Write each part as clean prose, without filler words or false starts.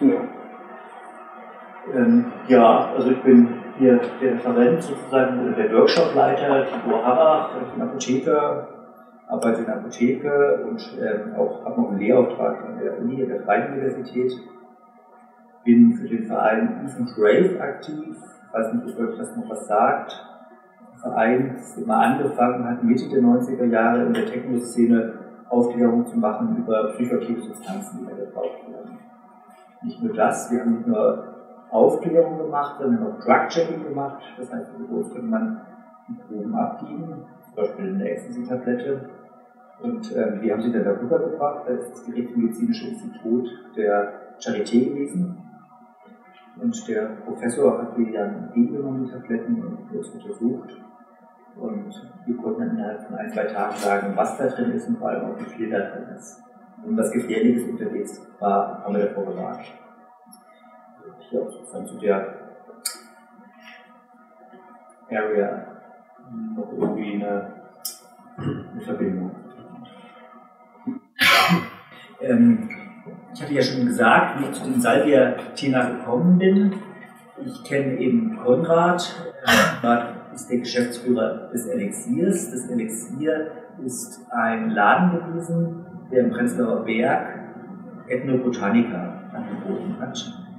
Cool. Ja, also ich bin hier der Referent sozusagen, der Workshopleiter, Tibor Harrach, ich bin Apotheker, arbeite in der Apotheke und auch habe noch einen Lehrauftrag an der Uni, der Freien Universität. Bin für den Verein Eve und Rave aktiv, ich weiß nicht, ob euch das noch was sagt. Der Verein ist immer angefangen, hat Mitte der 90er Jahre in der Techno-Szene Aufklärung zu machen über psychoaktive Substanzen, die da gebraucht werden. Nicht nur das, wir haben nicht nur Aufklärung gemacht, sondern auch Drug-Checking gemacht. Das heißt, im Gebot kann man die Proben abgeben, zum Beispiel eine Ecstasy-Tablette. Und wir haben sie dann darüber gebracht. Das ist das Gerichtsmedizinische Institut der Charité gewesen. Und der Professor hat die dann genommen, die Tabletten, und kurz untersucht. Und wir konnten dann innerhalb von ein, zwei Tagen sagen, was da drin ist und vor allem auch wie viel da drin ist. Und was Gefährliches unterwegs war, haben wir davor gewarnt. Ja, sozusagen zu der Area noch irgendwie eine Verbindung. Ich hatte ja schon gesagt, wie ich zu dem Salvia-Thema gekommen bin. Ich kenne eben Konrad, Konrad ist der Geschäftsführer des Elixiers. Das Elixier ist ein Laden gewesen, der im Prenzlauer Berg Ethnobotanika angeboten hat.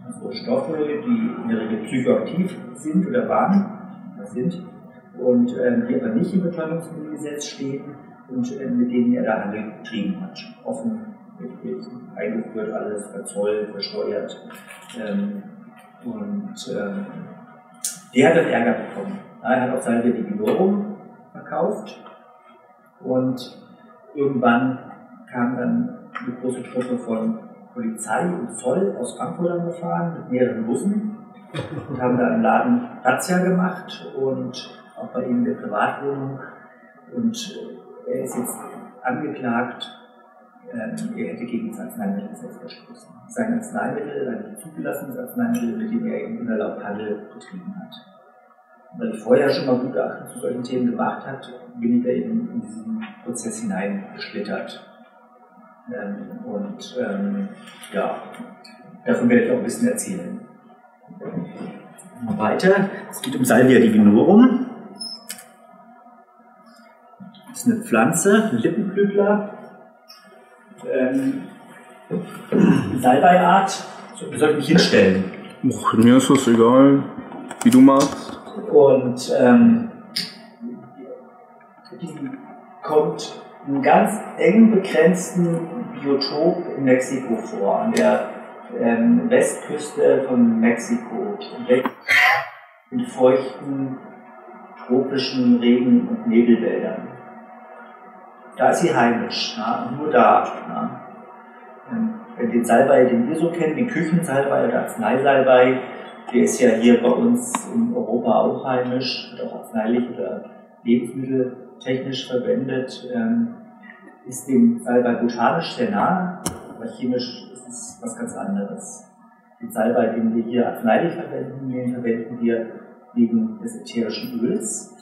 Also Stoffe, die in der Regel psychoaktiv sind oder waren, und die aber nicht im Betäubungsgesetz stehen und mit denen er da Handel betrieben hat. Offen, wirklich eingeführt, alles verzollt, versteuert. Der hat dann Ärger bekommen. Er hat auch Salvia divinorum verkauft und irgendwann kam dann eine große Truppe von Polizei und Zoll aus Frankfurt angefahren mit mehreren Bussen und haben da im Laden Razzia gemacht und auch bei ihm in der Privatwohnung. Und er ist jetzt angeklagt, er hätte gegen das Arzneimittelgesetz verstoßen. Sein Arzneimittel, sein zugelassenes Arzneimittel, mit dem er eben unerlaubt Handel betrieben hat. Und weil ich vorher schon mal Gutachten zu solchen Themen gemacht habe, bin ich da eben in diesen Prozess hineingeschlittert. Ja, davon werde ich auch ein bisschen erzählen. Weiter, es geht um Salvia divinorum. Das ist eine Pflanze, ein Lippenblütler. Salbeiart, soll ich mich hinstellen? Och, mir ist das egal, wie du magst. Und kommt einen ganz eng begrenzten Biotop in Mexiko vor, an der Westküste von Mexiko, in feuchten, tropischen Regen- und Nebelwäldern. Da ist sie heimisch, na? Nur da. Na? Den Salbei, den wir so kennen, den Küchensalbei oder Arzneisalbei, der ist ja hier bei uns in Europa auch heimisch, wird auch arzneilich oder lebensmitteltechnisch verwendet, ist dem Salbei botanisch sehr nah, aber chemisch ist es was ganz anderes. Den Salbei, den wir hier arzneilich verwenden, den verwenden wir wegen des ätherischen Öls,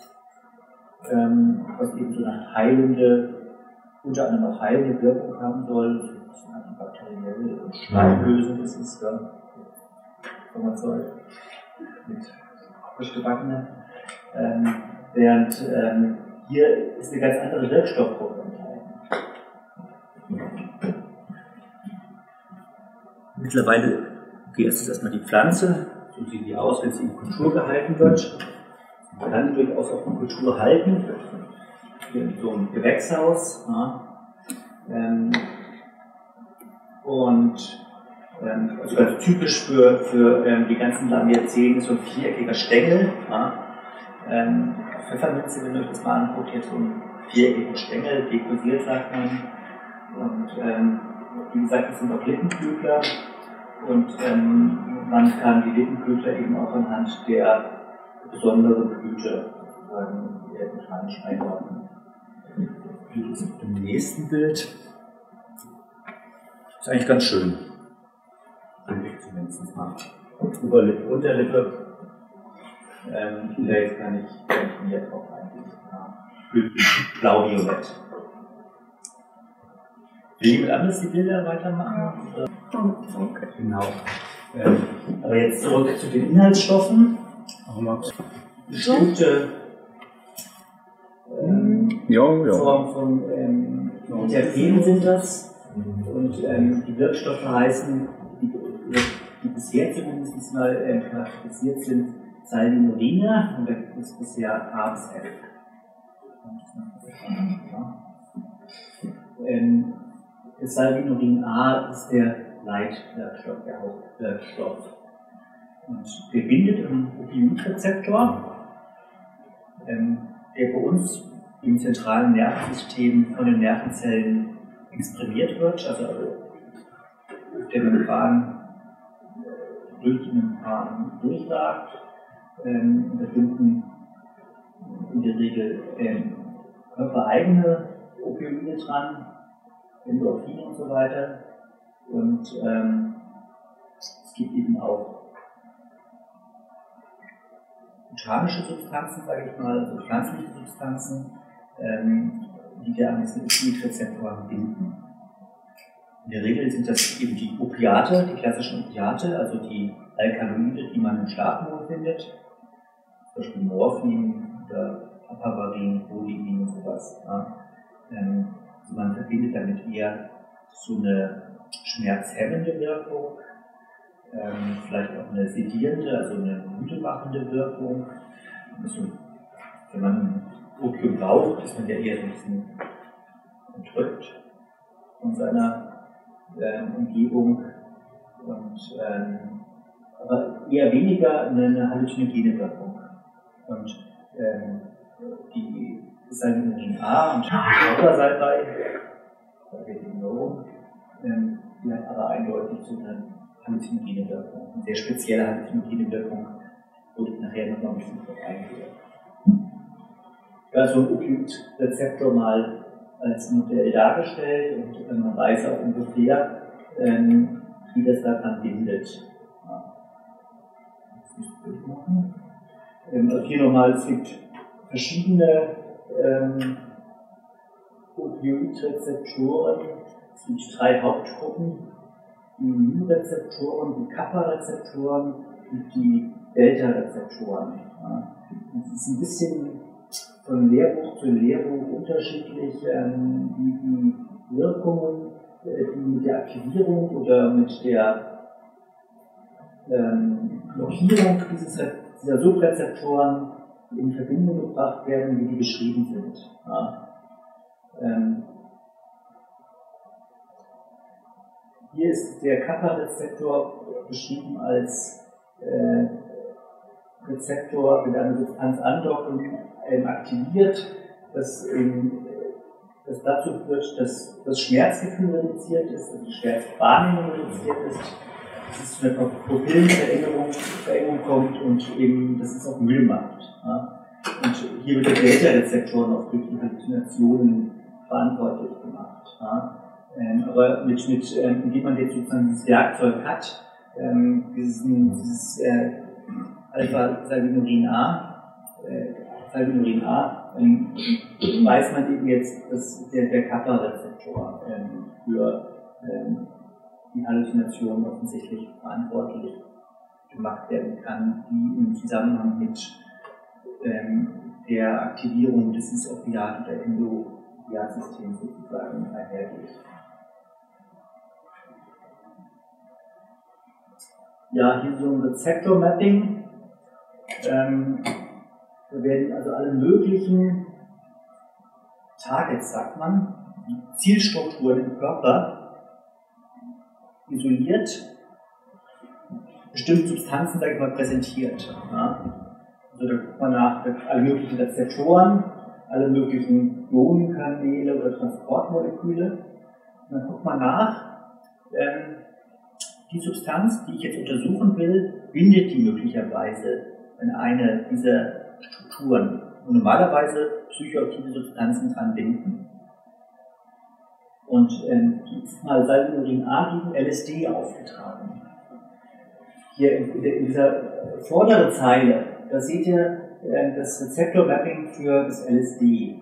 was eben so eine heilende, unter anderem auch heilende Wirkung haben soll. Das ist eine antibakterielle und Schleiblösung, das ist ja Sommerzeug mit frisch gebackene. Während hier ist eine ganz andere Wirkstoffgruppe enthalten. Mittlerweile, okay, ist es erstmal die Pflanze, so sieht die aus, wenn sie in Kultur gehalten wird. Man kann sie durchaus auch in Kultur halten, in so einem Gewächshaus. Ja. Also ganz typisch für die ganzen Lamiazeen ist so ein viereckiger Stängel. Ja. Pfefferminze, wenn ihr euch das mal anguckt, hier so einen viereckigen Stängel, dekosiert sagt man. Und wie gesagt, das sind auch Lippenblütler. Und man kann die Lippenblütler eben auch anhand der besonderen Blüte botanisch einordnen. Im nächsten Bild ist eigentlich ganz schön. Zumindest mal. Oberlippe, Unterlippe. Da jetzt gar nicht definiert drauf eingehen. Blau-violett. Will jemand anders die Bilder weitermachen? Oder? Okay. Genau. Aber jetzt zurück zu den Inhaltsstoffen. Bestimmte Formen von Terpenen sind das. Und die Wirkstoffe heißen, die bisher zumindest mal charakterisiert sind, Salvinorine, und da gibt es bisher ASF. Das Salvinorin A ist der Leitwirkstoff, der Hauptwirkstoff. Und der bindet am Mu-Rezeptor, der bei uns im zentralen Nervensystem von den Nervenzellen exprimiert wird, also der Membran, durch die Membran durchragt, in der Regel körpereigene Opioide dran, Endorphine und so weiter. Und es gibt eben auch botanische Substanzen, sage ich mal, also pflanzliche Substanzen, die wir an diesen Rezeptoren binden. In der Regel sind das eben die Opiate, die klassischen Opiate, also die Alkaloide, die man im Schlafmohn findet, zum Beispiel Morphin oder Papaverin, Codein und sowas. Ja. Man verbindet damit eher so eine schmerzhemmende Wirkung, vielleicht auch eine sedierende, also eine müde machende Wirkung. Also, wenn man Opium braucht, ist man ja eher so ein bisschen entrückt von seiner Umgebung, und, aber eher weniger eine halluzinogene Wirkung. Und die Salvinorin A und Salvinorin die hat aber eindeutig so eine halluzinogene Wirkung, eine sehr spezielle halluzinogene Wirkung, wo ich nachher nochmal ein bisschen drauf eingehe. Ja, so ein Opioid-Rezeptor mal als Modell dargestellt, und man weiß auch ungefähr, wie das daran bindet. Ja. Also hier nochmal, es gibt verschiedene Opioid-Rezeptoren. Es gibt drei Hauptgruppen: die Mu-Rezeptoren, die Kappa-Rezeptoren und die Delta-Rezeptoren. Ja. Das ist ein bisschen von Lehrbuch zu Lehrbuch unterschiedlich, wie die Wirkungen, die mit der Aktivierung oder mit der Blockierung dieser Subrezeptoren in Verbindung gebracht werden, wie die beschrieben sind. Ja. Hier ist der Kappa-Rezeptor beschrieben als Rezeptor, wenn eine Substanz andockt und aktiviert, das dazu führt, dass das Schmerzgefühl reduziert ist, dass die Schmerzwahrnehmung reduziert ist, dass es zu einer Pupillenverengung kommt und eben, dass es auch Müll macht. Ja? Und hier wird der Delta-Rezeptor noch durch die Halluzinationen verantwortlich gemacht. Ja? Aber indem man jetzt sozusagen dieses Werkzeug hat, dieses Alpha-Salvinorin A, weiß man eben jetzt, dass der Kappa-Rezeptor für die Halluzination offensichtlich verantwortlich gemacht werden kann, die im Zusammenhang mit der Aktivierung des Opiat- oder Endopiat-Systems sozusagen einhergeht. Ja, hier so ein Rezeptor-Mapping. Da werden also alle möglichen Targets, sagt man, Zielstrukturen im Körper isoliert, bestimmte Substanzen, sage ich mal, präsentiert. Ja. Also da guckt man nach alle möglichen Rezeptoren, alle möglichen Ionenkanäle oder Transportmoleküle. Und dann guckt man nach, die Substanz, die ich jetzt untersuchen will, bindet die möglicherweise an eine dieser Strukturen, wo normalerweise psychoaktive Substanzen dran binden. Und diesmal Salvinorin A gegen LSD aufgetragen. Hier in dieser vorderen Zeile, da seht ihr das Rezeptor-Mapping für das LSD.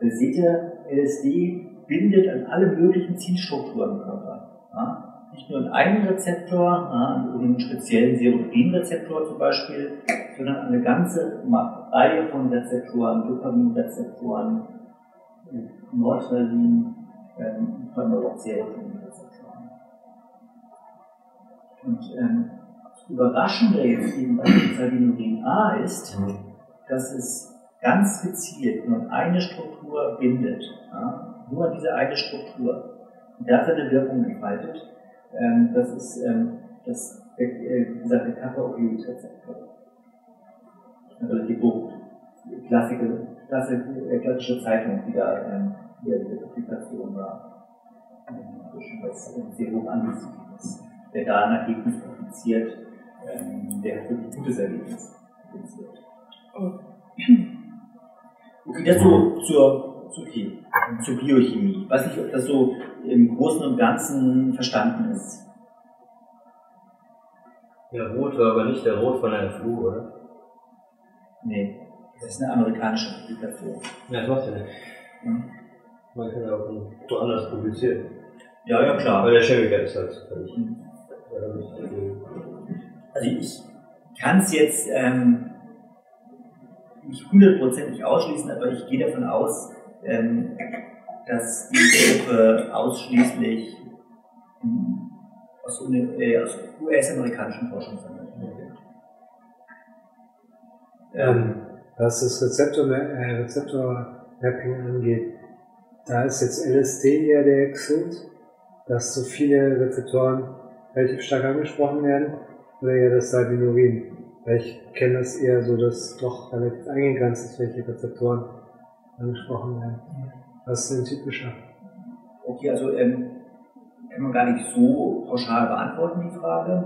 Da seht ihr, LSD bindet an alle möglichen Zielstrukturen im Körper. Ja? nicht nur in einem Rezeptor, in einem speziellen Serotoninrezeptor zum Beispiel, sondern eine ganze Reihe von Rezeptoren, Dopaminrezeptoren, Noradrenalin, Serotoninrezeptoren. Und das Überraschende jetzt eben bei Salvinorin A ist, dass es ganz gezielt nur eine Struktur bindet, nur diese eine Struktur. Und da seine Wirkung entfaltet, das ist der Kappa-Rezeptor. Also die klassische Zeitung, die da in der Publikation war, was sehr hoch angesiedelt ist. Der da ein Ergebnis publiziert, der hat wirklich gutes Ergebnis publiziert. Okay, das so zur Biochemie. Weiß nicht, ob das so im Großen und Ganzen verstanden ist. Der Rot war aber nicht der Rot von einer Flu, oder? Nee, das ist eine amerikanische Publikation. Ja, das macht ja nichts. Hm? Man kann ja auch woanders publizieren. Ja, ja, klar. Weil der Chemiker ist halt völlig. Hm. Also ich kann es jetzt nicht hundertprozentig ausschließen, aber ich gehe davon aus, dass die Gruppe ausschließlich aus US-amerikanischen Forschung sammelt. Was das Rezeptor-Mapping angeht, da ist jetzt LSD ja der Exot, dass so viele Rezeptoren relativ stark angesprochen werden, oder ja das Salvinorin. Weil ich kenne das eher so, dass doch relativ eingegrenzt ist, welche Rezeptoren angesprochen werden. Was ist denn typischer? Okay, also kann man gar nicht so pauschal beantworten, die Frage.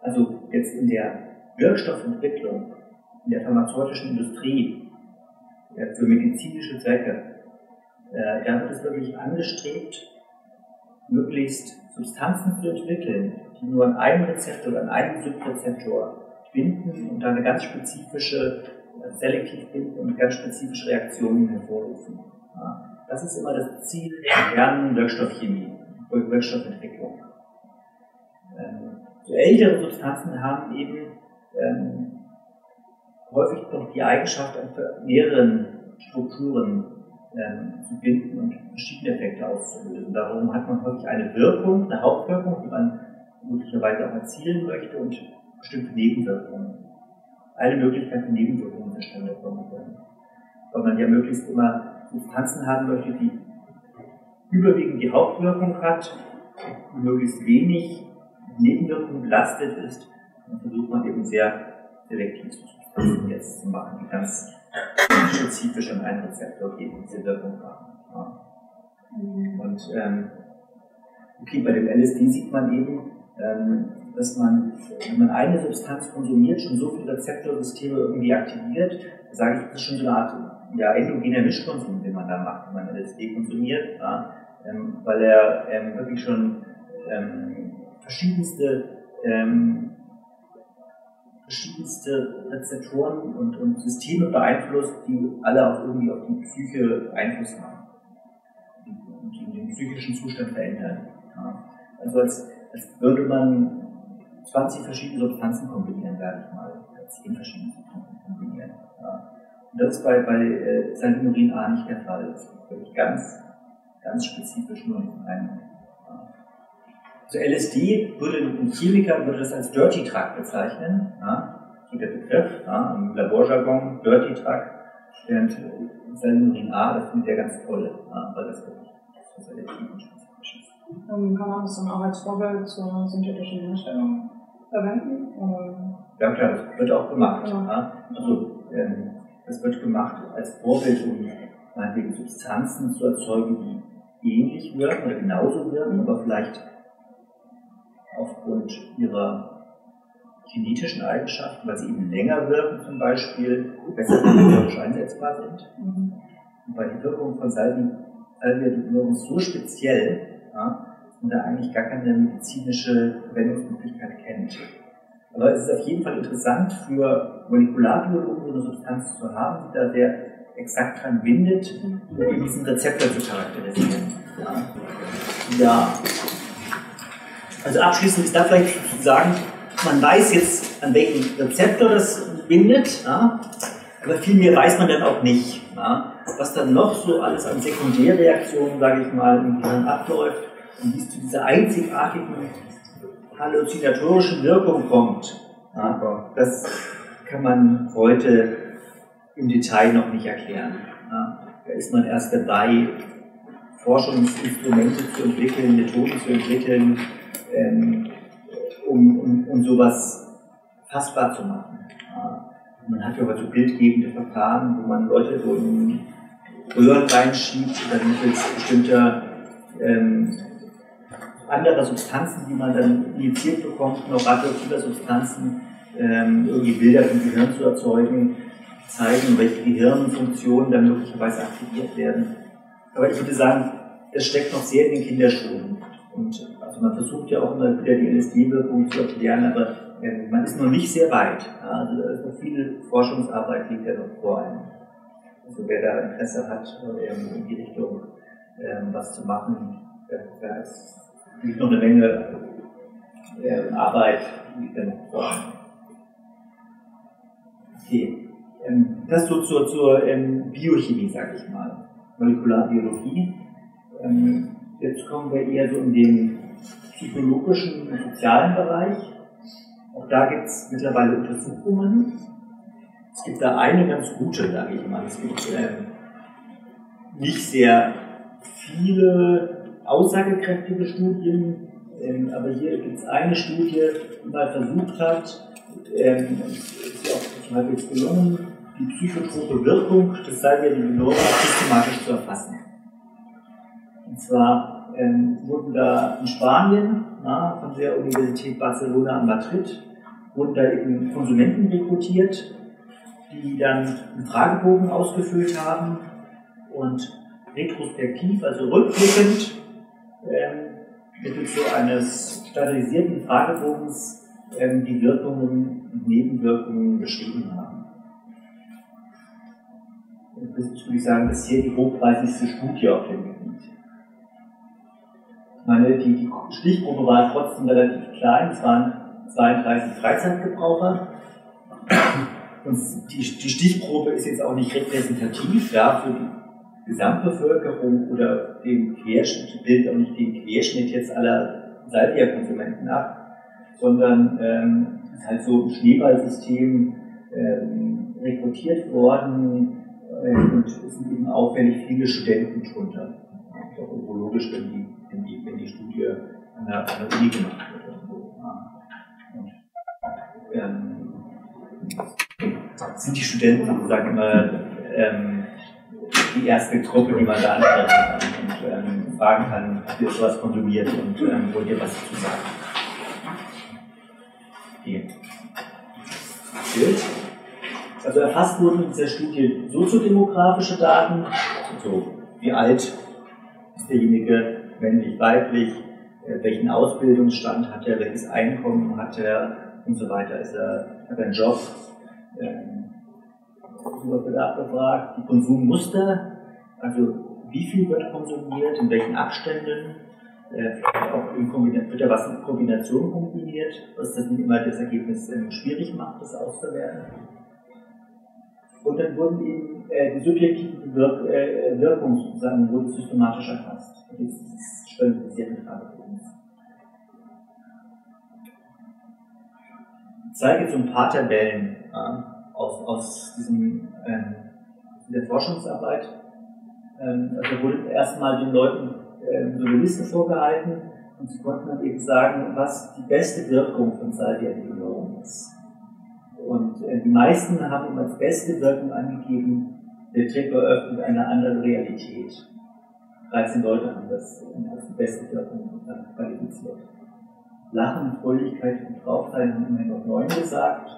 Also jetzt in der Wirkstoffentwicklung, in der pharmazeutischen Industrie, für medizinische Zwecke, da wird es wirklich angestrebt, möglichst Substanzen zu entwickeln, die nur an einem Rezeptor oder an einem Subrezeptor binden und dann eine ganz spezifische selektiv binden und ganz spezifische Reaktionen hervorrufen. Ja, das ist immer das Ziel der modernen Wirkstoffchemie und Wirkstoffentwicklung. So ältere Substanzen haben eben häufig noch die Eigenschaft, an mehreren Strukturen zu binden und verschiedene Effekte auszulösen. Darum hat man häufig eine Wirkung, eine Hauptwirkung, die man möglicherweise auch erzielen möchte und bestimmte Nebenwirkungen. Alle Möglichkeiten, Nebenwirkungen zustande kommen können. Weil man ja möglichst immer Substanzen haben möchte, die überwiegend die Hauptwirkung hat, möglichst wenig Nebenwirkungen belastet ist. Dann versucht man eben sehr selektiv Substanzen jetzt zu machen, die ganz spezifisch an einen Rezeptor geben, diese Wirkung haben. Ja. Und okay, bei dem LSD sieht man eben, dass man, wenn man eine Substanz konsumiert, schon so viele Rezeptorsysteme irgendwie aktiviert, sage ich, das ist schon so eine Art endogener Mischkonsum, den man da macht, wenn man LSD konsumiert, ja, weil er wirklich schon verschiedenste Rezeptoren und Systeme beeinflusst, die alle auch irgendwie auf die Psyche Einfluss haben und die den psychischen Zustand verändern. Ja. Also als würde man 20 verschiedene Substanzen kombinieren, sage ich mal, 10 verschiedene Substanzen kombinieren. Ja. Und das ist bei Salvinorin A nicht der Fall. Das ist wirklich ganz spezifisch nur in einem. Ja. Also LSD würde ein Chemiker das als Dirty Drug bezeichnen, ja, so der Begriff, ja, im Laborjargon, Dirty Drug, während Salvinorin A, das finde ich ja ganz toll, ja, weil das wirklich das ist LSD. Kann man das dann auch als Vorbild zur synthetischen Herstellung verwenden? Ja klar, das wird auch gemacht. Ja. Ja? Also das wird gemacht als Vorbild, um meinetwegen Substanzen zu erzeugen, die ähnlich wirken oder genauso wirken, aber vielleicht aufgrund ihrer kinetischen Eigenschaften, weil sie eben länger wirken zum Beispiel, besser einsetzbar sind. Mhm. Und weil die Wirkung von Salvia divinorum so speziell, ja, und da eigentlich gar keine medizinische Verwendungsmöglichkeit kennt. Aber es ist auf jeden Fall interessant für Molekularbiologen, so eine Substanz zu haben, die da sehr exakt dran bindet, um diesen Rezeptor zu charakterisieren. Ja. Ja. Also abschließend ist da vielleicht zu sagen, man weiß jetzt, an welchen Rezeptor das bindet, ja? Aber viel mehr weiß man dann auch nicht. Ja? Was dann noch so alles an Sekundärreaktionen, sage ich mal, im Gehirn abläuft und wie es zu dieser einzigartigen halluzinatorischen Wirkung kommt, ja? Das kann man heute im Detail noch nicht erklären. Ja? Da ist man erst dabei, Forschungsinstrumente zu entwickeln, Methoden zu entwickeln, um sowas fassbar zu machen. Ja. Man hat ja heute so bildgebende Verfahren, wo man Leute so in Röhren reinschiebt, dann mittels bestimmter anderer Substanzen, die man dann injiziert bekommt, noch radioaktiver Substanzen, irgendwie Bilder im Gehirn zu erzeugen, zeigen, welche Gehirnfunktionen dann möglicherweise aktiviert werden. Aber ich würde sagen, das steckt noch sehr in den Kinderschuhen. Und also man versucht ja auch immer wieder die LSD-Wirkung zu erklären, aber man ist noch nicht sehr weit. Ja? Also da ist noch viel Forschungsarbeit, liegt ja noch vor einem. Also wer da Interesse hat, in die Richtung was zu machen, da ist noch eine Menge Arbeit, liegt ja noch vor einem. Okay. Das so zur Biochemie, sag ich mal. Molekularbiologie. Jetzt kommen wir eher so in den psychologischen und sozialen Bereich. Auch da gibt es mittlerweile Untersuchungen. Es gibt da eine ganz gute, sage ich mal. Es gibt nicht sehr viele aussagekräftige Studien, aber hier gibt es eine Studie, die mal versucht hat, ist auch halbwegs gelungen, die psychotrope Wirkung des Salvia divinorum systematisch zu erfassen. Und zwar wurden da in Spanien, von der Universität Barcelona in Madrid, wurden da eben Konsumenten rekrutiert, die dann einen Fragebogen ausgefüllt haben und retrospektiv, also rückblickend, mittels so eines standardisierten Fragebogens die Wirkungen und Nebenwirkungen beschrieben haben. Das ist, würde ich sagen, das ist hier die hochpreisigste Studie auf dem Gebiet. Ich meine, die Stichprobe war trotzdem relativ klein, es waren 32 Freizeitgebraucher. Und die Stichprobe ist jetzt auch nicht repräsentativ, ja, für die Gesamtbevölkerung oder den Querschnitt, bildet auch nicht den Querschnitt jetzt aller Salvia-Konsumenten ab, sondern ist halt so ein Schneeballsystem rekrutiert worden. Und es sind eben auffällig viele Studenten drunter. Das ist auch ökologisch, wenn die Studie an der Uni gemacht wird. Sind die Studenten sozusagen immer die erste Gruppe, die man da ansprechen kann und fragen kann, habt ihr sowas konsumiert und wollt ihr was dazu sagen? Okay. Bild. Also erfasst wurden in dieser Studie soziodemografische Daten, also wie alt ist derjenige, männlich, weiblich, welchen Ausbildungsstand hat er, welches Einkommen hat er und so weiter, hat er einen Job, so wird abgefragt, die Konsummuster, also wie viel wird konsumiert, in welchen Abständen, auch wird da was in Kombination kombiniert, was das nicht immer das Ergebnis schwierig macht, das auszuwerten. Und dann wurden eben die subjektiven Wirkungen sozusagen systematisch erfasst. Das ist standardisierte Fragebogen. Ich zeige jetzt so ein paar Tabellen aus der Forschungsarbeit. Also wurde erstmal den Leuten so eine Liste vorgehalten und sie konnten dann eben sagen, was die beste Wirkung von Salvia divinorum ist. Und die meisten haben als beste Wirkung angegeben, der Trip eröffnet eine andere Realität. 13 Leute haben das als die beste Wirkung qualifiziert. Lachen, Fröhlichkeit und Draufsein haben immerhin noch 9 gesagt.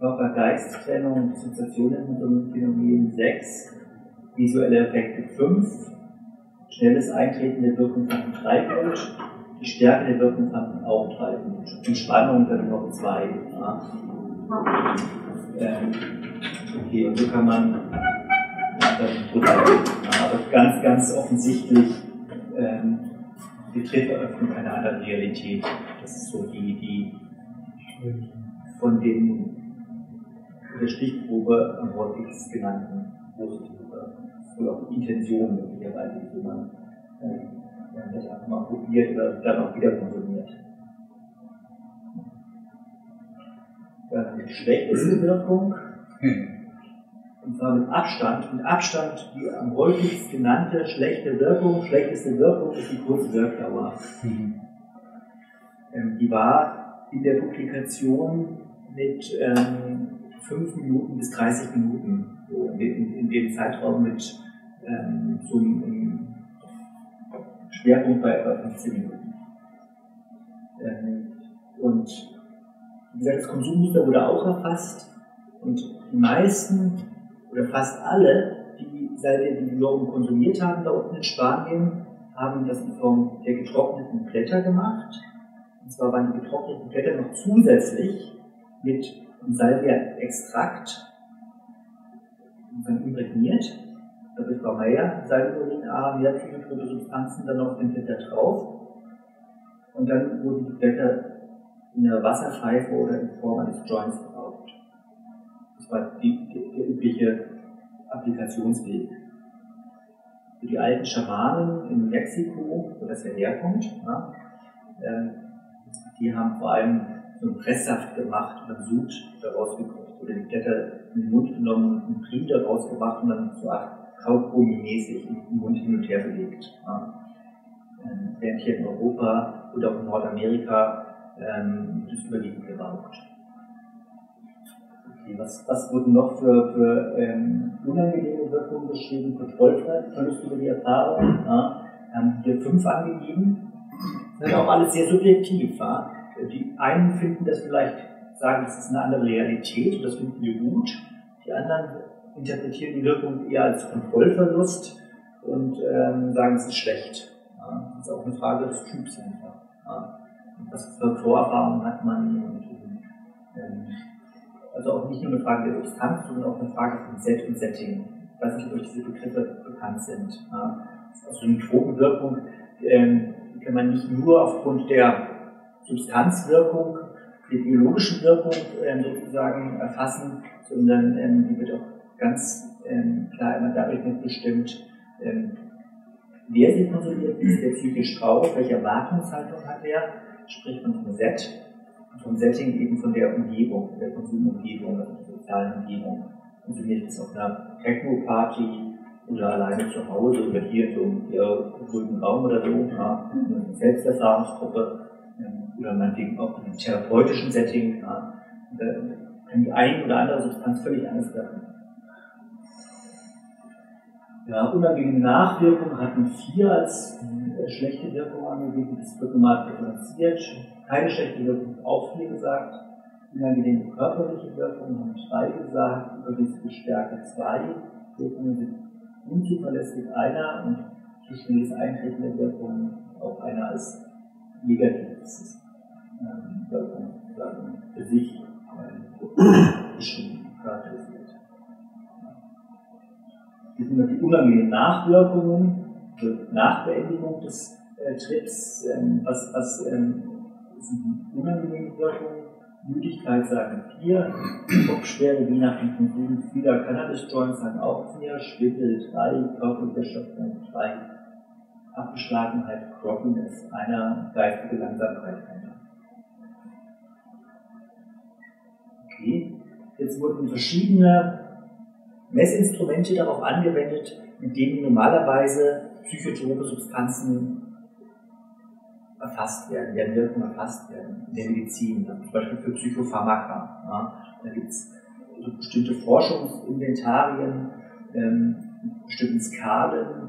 Körper-Geist-Trennung, Sensationen mit dem Phänomen 6. Visuelle Effekte 5. Schnelles Eintreten der Wirkung fanden 3 gut. Die Stärke der Wirkung fanden auch 3 gut. Entspannung dann noch 2. Ja. Okay, und so kann man aber ganz, ganz offensichtlich die Tritt eröffnet eine andere Realität. das ist so die von den in der Stichprobe am häufigsten genannten positiven oder auch Intention möglicherweise, die man nicht einfach mal probiert oder dann auch wieder konsumiert. Schlecht ist eine Wirkung. Und zwar mit Abstand. Mit Abstand die am häufigsten genannte schlechte Wirkung. Schlechteste Wirkung ist die kurze Wirkdauer. Die war in der Publikation mit 5 Minuten bis 30 Minuten. So in dem Zeitraum mit so einem Schwerpunkt bei etwa 15 Minuten. Und wie gesagt, das Konsummuster wurde auch erfasst. Und die meisten oder fast alle, die seitdem die Divinorum konsumiert haben, da unten in Spanien, haben das in Form der getrockneten Blätter gemacht. Und zwar waren die getrockneten Blätter noch zusätzlich mit Salvia-Extrakt imprägniert. Dadurch war mehr Salvinorin A, mehr psychotrope Substanzen dann noch auf den Blätter drauf. Und dann wurden die Blätter in einer Wasserpfeife oder in Form eines Joints geraucht. Das war der übliche Applikationsweg. Für die alten Schamanen in Mexiko, wo das ja herkommt, ja, die haben vor allem so einen Presssaft gemacht und dann Sud daraus gekocht oder die Blätter in den Mund genommen, einen Prien daraus gemacht und dann so Kaugummi-mäßig im Mund hin und her bewegt. Ja. Während hier in Europa oder auch in Nordamerika das überwiegend geraucht. Okay, was wurden noch für unangenehme Wirkungen beschrieben? Kontrollverlust über die Erfahrung. Ja, haben hier 5 angegeben. Das ist auch alles sehr subjektiv. Ja. Die einen finden das vielleicht, sagen, das ist eine andere Realität und das finden wir gut. Die anderen interpretieren die Wirkung eher als Kontrollverlust und sagen, es ist schlecht. Ja. Das ist auch eine Frage des Typs einfach. Ja. Was für Vorerfahrungen hat man? Also auch nicht nur eine Frage der Substanz, sondern auch eine Frage von Set und Setting. Ich weiß nicht, ob diese Begriffe bekannt sind. Also eine Tropenwirkung kann man nicht nur aufgrund der Substanzwirkung, der biologischen Wirkung sozusagen erfassen, sondern die wird auch ganz klar immer dadurch mitbestimmt, wer sie konsumiert, ist der psychisch drauf, welche Erwartungshaltung hat er. Spricht man vom Set, vom Setting eben von der Umgebung, der Konsumumgebung, also der sozialen Umgebung. Konsumiert es auf einer Techno-Party oder alleine zu Hause oder hier so im ruhigen Raum oder so, ja, in einer Selbsterfahrungsgruppe oder meinetwegen auch in einem therapeutischen Setting, ja, kann die eine oder andere Substanz völlig anders werden. Ja, unangenehme Nachwirkungen hatten 4 als schlechte Wirkung angegeben, das wird normal differenziert. Keine schlechte Wirkung, auch 4 gesagt. Unangenehme körperliche Wirkung haben 3 gesagt, übermäßige Stärke 2. Wirkungen sind unzuverlässig 1 und zu schnelles Eintreten der Wirkung auch 1 als negatives Wirkung für sich bestimmt charakterisiert. Das sind dann die unangenehmen Nachwirkungen, also nach Beendigung des Trips, was sind die unangenehmen Wirkungen? Müdigkeit sagen 4, Kopfschwere je nach dem Konsum vieler Cannabis-Joints sagen auch 4, Schwindel 3, Körperwiderschöpfung 3, Abgeschlagenheit, Croppiness 1, geistige Langsamkeit 1. Okay, jetzt wurden verschiedene Messinstrumente darauf angewendet, mit denen normalerweise psychotrope Substanzen erfasst werden, deren Wirkung erfasst werden in der Medizin, zum Beispiel für Psychopharmaka. Ja. Da gibt es so bestimmte Forschungsinventarien, bestimmte Skalen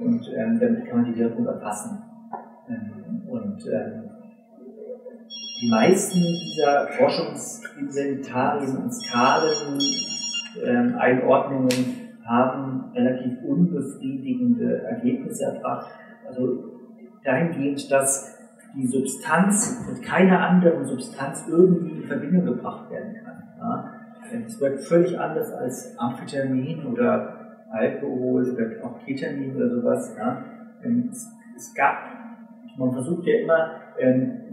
und damit kann man die Wirkung erfassen. Die meisten dieser Forschungsinventarien und Skalen Einordnungen haben relativ unbefriedigende Ergebnisse erbracht. Also dahingehend, dass die Substanz mit keiner anderen Substanz irgendwie in Verbindung gebracht werden kann. Ja? Es wirkt völlig anders als Amphetamin oder Alkohol oder auch Ketamin oder sowas. Ja? Es gab, man versucht ja immer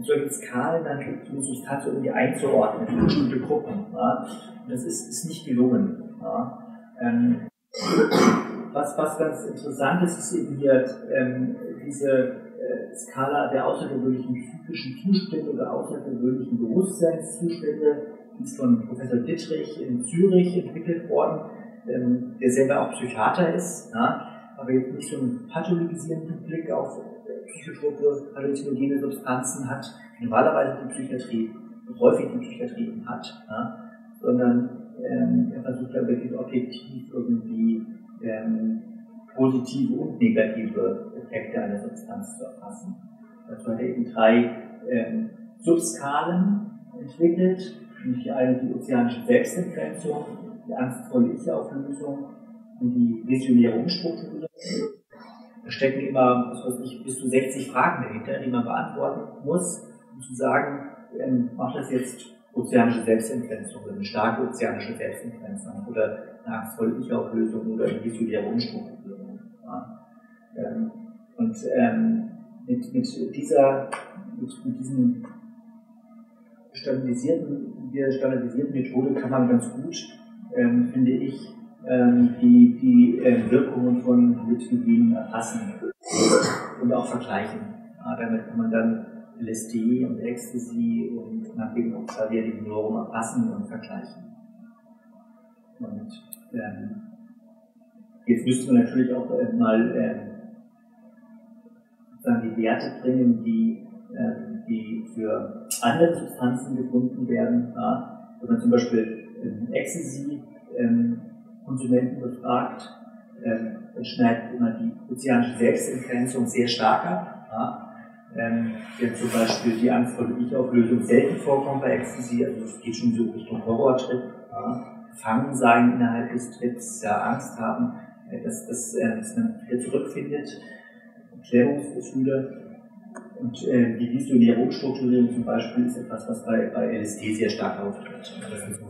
solche Skalen dann so Substanz irgendwie einzuordnen in bestimmte Gruppen. Ja? Und das ist nicht gelungen. Ja? Was ganz interessant ist, ist eben hier diese Skala der außergewöhnlichen psychischen Zustände oder außergewöhnlichen Bewusstseinszustände, die ist von Professor Dittrich in Zürich entwickelt worden, der selber auch Psychiater ist, ja, aber jetzt nicht so einen pathologisierenden Blick auf psychotrope, halluzinogene Substanzen hat, die normalerweise die Psychiatrie, häufig die Psychiatrie hat, ja, sondern er versucht da wirklich objektiv irgendwie positive und negative Effekte einer Substanz zu erfassen. Dazu hat er eben drei Subskalen entwickelt, nämlich die eine die ozeanische Selbstentgrenzung, die angstvolle Ich-Auflösung und die visionäre Umstrukturierung. Da stecken immer, was weiß ich, bis zu 60 Fragen dahinter, die man beantworten muss, um zu sagen, macht das jetzt ozeanische Selbstentgrenzung oder eine starke ozeanische Selbstentgrenzung oder eine angstvolle Ich-Auflösung oder eine visionäre Umstrukturierung. Und mit dieser standardisierten Methode kann man ganz gut, finde ich, die Wirkungen von Halluzinogenen erfassen und auch vergleichen. Damit kann man dann LSD und Ecstasy und meinetwegen auch Salvia divinorum erfassen und vergleichen. Und jetzt müsste man natürlich auch mal sozusagen die Werte bringen, die für andere Substanzen gefunden werden. Ja. Wenn man zum Beispiel Ecstasy-Konsumenten befragt, dann schneidet immer die ozeanische Selbstentgrenzung sehr stark ab. Ja. Wenn zum Beispiel die angstvolle Ich-Auflösung selten vorkommt bei Ecstasy, also es geht schon so Richtung Horror-Trip. Ja. Gefangen sein innerhalb des Trips, ja, Angst haben, dass man wieder zurückfindet, Klärungsgefühle. Und die visionäre Umstrukturierung zum Beispiel ist etwas, was bei LSD sehr stark auftritt. Da sind so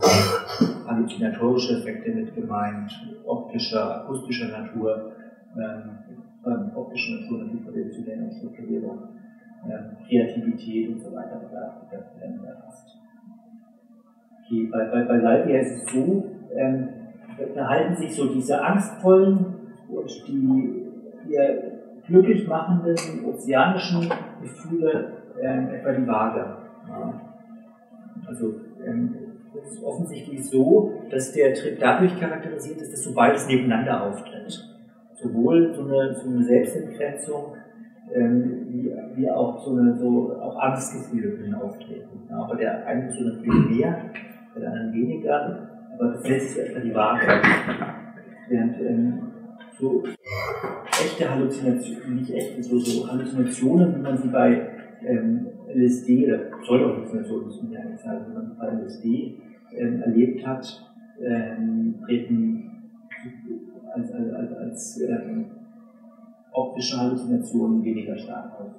halluzinatorische Effekte mit gemeint, optischer, akustischer Natur, optischer Natur natürlich bei der visionären Umstrukturierung, Kreativität und so weiter, da erfasst. Okay, bei Salvia ist es so, da halten sich so diese angstvollen und die glücklich machenden ozeanischen Gefühle etwa die Waage. Ja. Also es ist offensichtlich so, dass der Trip dadurch charakterisiert ist, dass so beides nebeneinander auftritt. Sowohl so eine Selbstentgrenzung wie auch auch Angstgefühle können auftreten. Ja, aber der eine so eine viel mehr, der anderen weniger, aber das lässt sich etwa die Waage. Während so echte Halluzinationen, nicht echte, so Halluzinationen, wie man sie bei LSD, oder Pseudo-Halluzinationen, das muss ich eigentlich sagen, wie man sie bei LSD erlebt hat, treten als optische Halluzinationen weniger stark auf.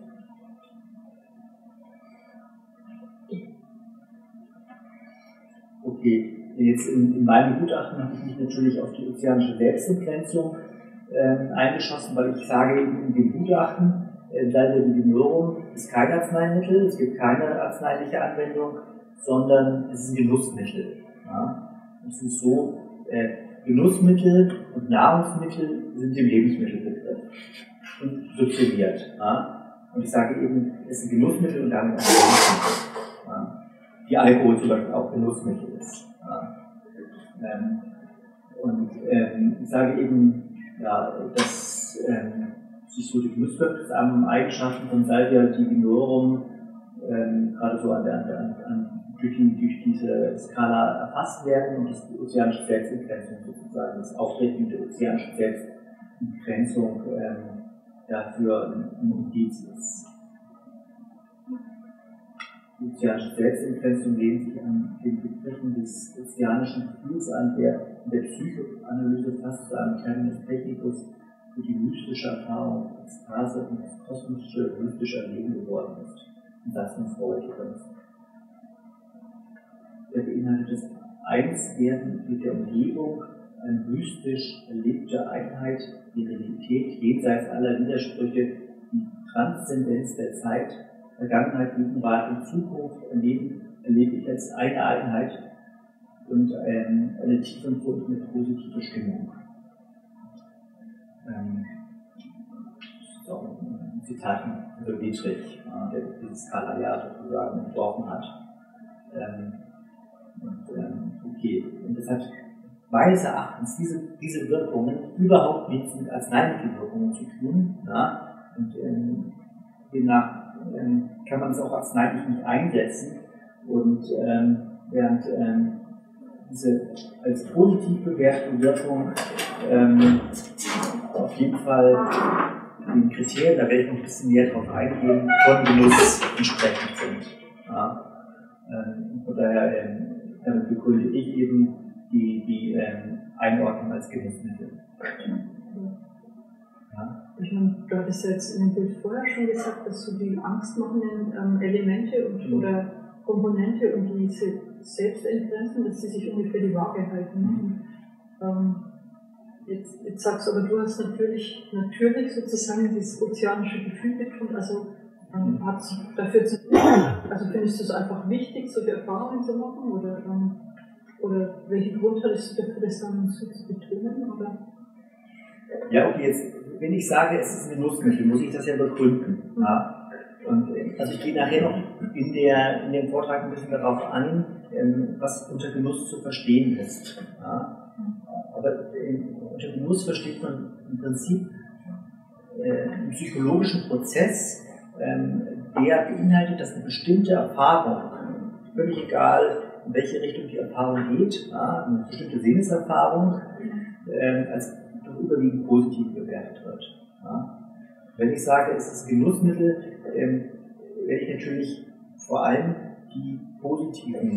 Okay, jetzt in meinem Gutachten habe ich mich natürlich auf die ozeanische Selbstentgrenzung eingeschossen, weil ich sage in dem Gutachten, Salvia divinorum ist kein Arzneimittel, es gibt keine arzneiliche Anwendung, sondern es ist ein Genussmittel. Ja? Es ist so, Genussmittel und Nahrungsmittel sind im Lebensmittelbegriff und subsumiert. Ja? Und ich sage eben, es ist ein Genussmittel und damit ein Lebensmittel. Ja? Wie Alkohol zum Beispiel auch Genussmittel ist. Ja. Ich sage eben, ja, dass sich so die Genussmittel-Eigenschaften von Salvia divinorum gerade so durch diese Skala erfasst werden und dass die ozeanische Selbstentgrenzung sozusagen, das Auftreten der ozeanischen Selbstentgrenzung dafür ein Indiz ist. Die ozeanische Selbstentgrenzung lehnt sich an den Begriffen des ozeanischen Gefühls an, der in der Psychoanalyse fast zu einem Terminus technicus für die mystische Erfahrung, Ekstase und das kosmische, mystische Erleben geworden ist. Und das von Freud übrigens. Der beinhaltet das Einswerden mit der Umgebung, eine mystisch erlebte Einheit, die Realität jenseits aller Widersprüche, die Transzendenz der Zeit, Vergangenheit, Gegenwart und Zukunft erlebe ich jetzt eine Einheit und eine tiefe und eine positive Stimmung. So, ein Zitat von Dietrich, der dieses Skala-Jahr sozusagen entworfen hat. Okay, und das hat meines Erachtens diese Wirkungen überhaupt nichts mit Arzneimittelwirkungen zu tun. Ja? Und demnach kann man es auch arzneilich nicht einsetzen. Und während diese als positiv bewährte Wirkung auf jeden Fall den Kriterien, da werde ich noch ein bisschen näher drauf eingehen, von Genuss entsprechend sind. Ja? Von daher begründe ich eben die Einordnung als Genussmittel. Ja. Ich meine, du hattest ja jetzt in dem Bild vorher schon gesagt, dass du die angstmachenden Elemente und, oder Komponente und die selbst entgrenzen, dass sie sich ungefähr die Waage halten. Mhm. Jetzt sagst du aber, du hast natürlich sozusagen dieses ozeanische Gefühl betont, also hat sich dafür zu tun. Also findest du es einfach wichtig, so die Erfahrungen zu machen oder welchen Grund hattest du dafür, das dann so zu betonen? Oder? Ja, okay, jetzt, wenn ich sage, es ist ein Genussmittel, muss ich das ja begründen. Mhm. Ja. Und also ich gehe nachher noch in dem Vortrag ein bisschen darauf an, was unter Genuss zu verstehen ist. Ja. Aber unter Genuss versteht man im Prinzip einen psychologischen Prozess, der beinhaltet, dass eine bestimmte Erfahrung, völlig egal, in welche Richtung die Erfahrung geht, eine bestimmte Sinneserfahrung als überwiegend positiv bewertet wird. Wenn ich sage, es ist Genussmittel, werde ich natürlich vor allem die positiven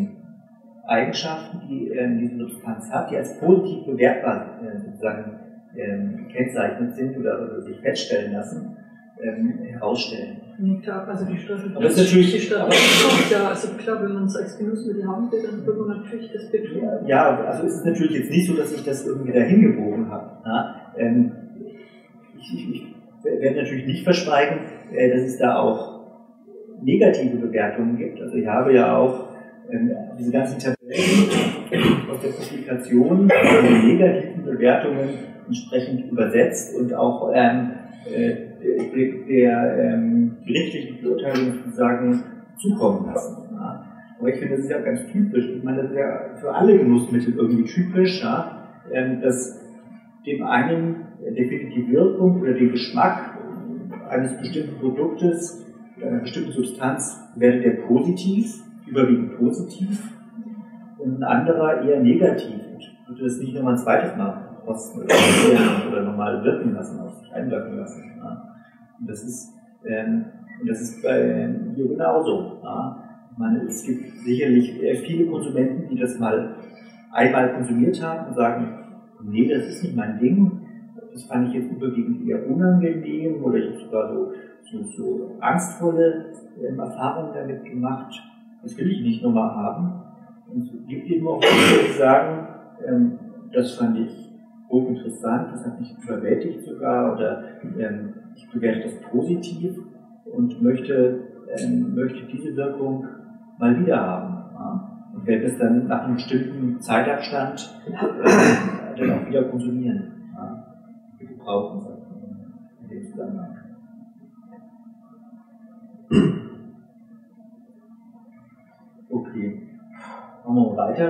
Eigenschaften, die diese Substanz hat, die als positiv bewertbar sozusagen gekennzeichnet sind oder sich feststellen lassen, herausstellen. Nee, klar, also die Strategie. Das ist natürlich die Strategie. Ja, also klar, wenn man es als Genussmittel haben will, dann wird man natürlich das betonen. Ja, also es ist natürlich jetzt nicht so, dass ich das irgendwie dahin gebogen habe. Ich werde natürlich nicht verschweigen, dass es da auch negative Bewertungen gibt. Also ich habe ja auch diese ganzen Tabellen aus der Publikation, die negativen Bewertungen entsprechend übersetzt und auch der gerichtlichen Beurteilung sozusagen zukommen lassen. Ja. Aber ich finde, das ist ja auch ganz typisch. Ich meine, das ist ja für alle Genussmittel irgendwie typisch, ja, dass dem einen definitiv die Wirkung oder den Geschmack eines bestimmten Produktes oder einer bestimmten Substanz wertet der positiv, überwiegend positiv, und ein anderer eher negativ. Ich würde das nicht nochmal ein zweites Mal kosten oder nochmal wirken lassen, auf sich einwirken lassen. Ja. Und das ist hier genauso. Ja. Ich meine, es gibt sicherlich viele Konsumenten, die das mal einmal konsumiert haben und sagen, nee, das ist nicht mein Ding, das fand ich jetzt überwiegend eher unangenehm oder ich habe sogar so angstvolle Erfahrungen damit gemacht, das will ich nicht nochmal haben. Und es gibt eben auch Leute, die sagen, das fand ich hochinteressant, das hat mich überwältigt sogar oder ich bewerte das positiv und möchte diese Wirkung mal wieder haben. Ja? Und werde es dann nach einem bestimmten Zeitabstand dann auch wieder konsumieren. Ja? Gebrauchen in dem Zusammenhang. Okay, machen wir mal weiter,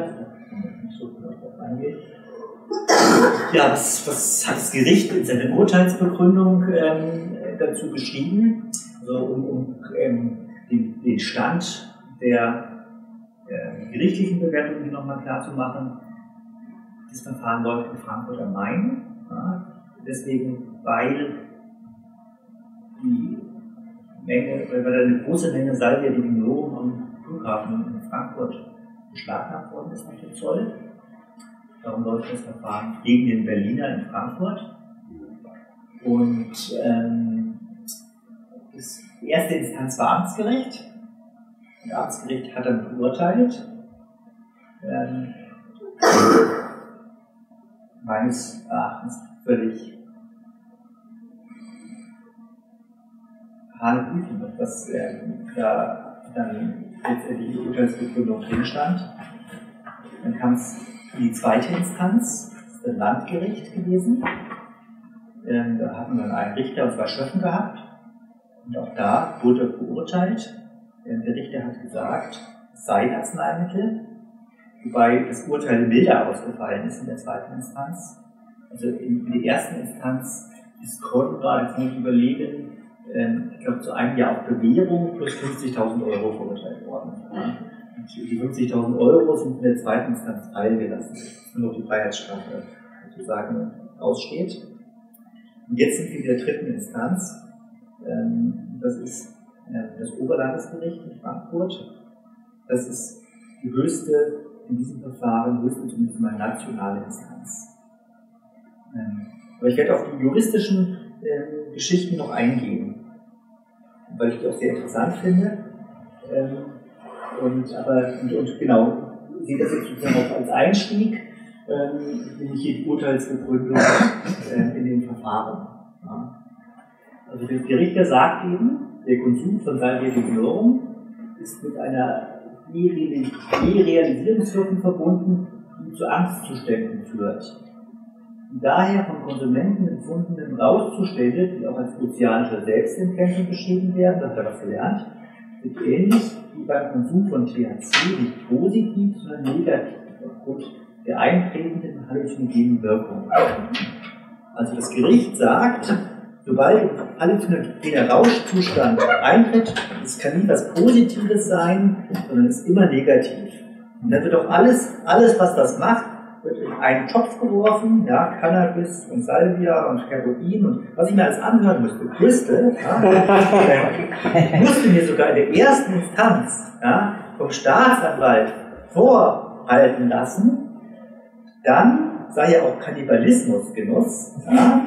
nicht so genau drauf eingehen. Ja, was hat das Gericht in seiner Urteilsbegründung dazu geschrieben? Also, den Stand der gerichtlichen Bewertung nochmal klar zu machen, das Verfahren läuft in Frankfurt am Main. Ja, deswegen, weil eine große Menge Salvia divinorum am Flughafen in Frankfurt beschlagnahmt worden ist durch den Zoll. Darum läuft das Verfahren gegen den Berliner in Frankfurt. Und die erste Instanz war Amtsgericht. Und das Amtsgericht hat dann beurteilt. Meines Erachtens völlig hanebüchen, dass da dann letztendlich die Urteilsbegründung drin stand. Dann kam es die zweite Instanz, das ist ein Landgericht gewesen. Da hatten wir einen Richter, und zwar Schöffen, gehabt. Und auch da wurde beurteilt. Der Richter hat gesagt, es sei ein Arzneimittel, wobei das Urteil milder ausgefallen ist in der zweiten Instanz. Also in der ersten Instanz ist Konrad, jetzt muss ich überlegen, ich glaube zu einem Jahr auf Bewährung plus 50.000 € verurteilt worden. Ja. Die 50.000 € sind in der zweiten Instanz freigelassen. Nur noch die Freiheitsstrafe sozusagen aussteht. Und jetzt sind wir in der dritten Instanz. Das ist das Oberlandesgericht in Frankfurt. Das ist die höchste, in diesem Verfahren, höchste zumindest mal nationale Instanz. Aber ich werde auf die juristischen Geschichten noch eingehen, weil ich die auch sehr interessant finde. Genau, ich sehe das jetzt sozusagen auch als Einstieg, nämlich hier die Urteilsbegründung in den Verfahren. Ja. Also der Richter sagt eben, der Konsum von Salvia divinorum ist mit einer Derealisierungswirkung verbunden, die zu Angstzuständen führt. Die daher von Konsumenten empfundenen Rauszustände, die auch als ozeanische Selbstentgrenzung beschrieben werden, das hat er was gelernt, sind ähnlich wie beim Konsum von THC nicht positiv, sondern negativ aufgrund der eintretenden halluzinogenen Wirkung. Also das Gericht sagt, sobald ein halluzinogener Rauschzustand eintritt, es kann nie was Positives sein, sondern es ist immer negativ. Und dann wird auch alles was das macht, wird in einen Topf geworfen, ja, Cannabis und Salvia und Heroin und was ich mir alles anhören müsste, Crystal, ja, musste mir sogar in der ersten Instanz, ja, vom Staatsanwalt vorhalten lassen, dann sei ja auch Kannibalismusgenuss, ja,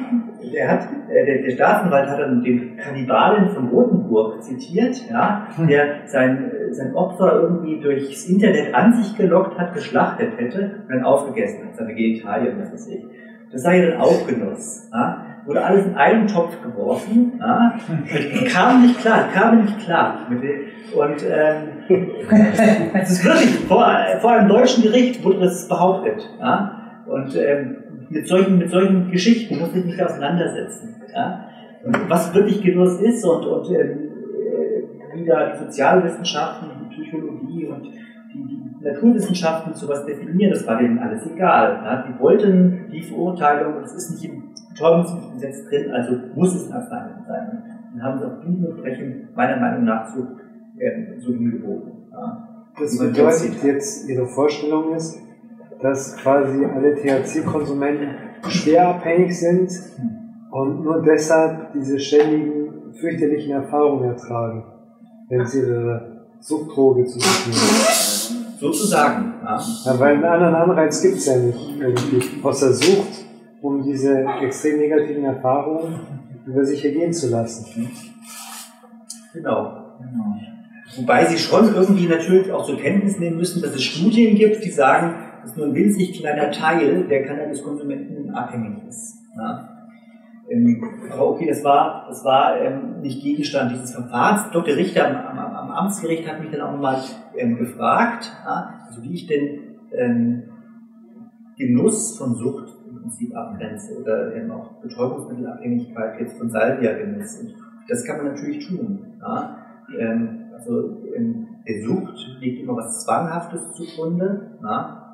der Staatsanwalt hat dann den Kannibalen von Rothenburg zitiert, ja, der sein Opfer irgendwie durchs Internet an sich gelockt hat, geschlachtet hätte und dann aufgegessen hat, seine Genitalien, was weiß ich. Das sei ja dann auch Genuss. Ja. Wurde alles in einen Topf geworfen. Ja. Ich kam nicht klar. Und es ist wirklich, vor einem deutschen Gericht wurde das behauptet. Ja. Und mit solchen Geschichten muss ich mich auseinandersetzen. Ja? Und was wirklich Genuss ist und wie da die Sozialwissenschaften, die Psychologie und die Naturwissenschaften sowas definieren, das war denen alles egal. Ja? Die wollten die Verurteilung, und es ist nicht im Betäubungsgesetz drin, also muss es ein Arzneimittel sein. Dann haben sie auch Biegen und Brechen meiner Meinung nach so geboten. Ja? Das bedeutet jetzt, Ihre Vorstellung ist, dass quasi alle THC-Konsumenten schwer abhängig sind und nur deshalb diese ständigen, fürchterlichen Erfahrungen ertragen, wenn sie ihre Suchtdroge zu sich nehmen. Sozusagen, ja. Ja, weil einen anderen Anreiz gibt es ja nicht, irgendwie, außer Sucht, um diese extrem negativen Erfahrungen über sich ergehen zu lassen. Genau. Wobei sie schon irgendwie natürlich auch zur Kenntnis nehmen müssen, dass es Studien gibt, die sagen, dass nur ein winzig kleiner Teil der Cannabiskonsumenten abhängig ist. Ja. Aber okay, das war nicht Gegenstand dieses Verfahrens. Doch der Richter am Amtsgericht hat mich dann auch nochmal gefragt, ja, also wie ich denn Genuss von Sucht im Prinzip abgrenze oder auch Betäubungsmittelabhängigkeit jetzt von Salvia Genuss. Und das kann man natürlich tun. Ja. Der Sucht legt immer was Zwanghaftes zugrunde. Ja.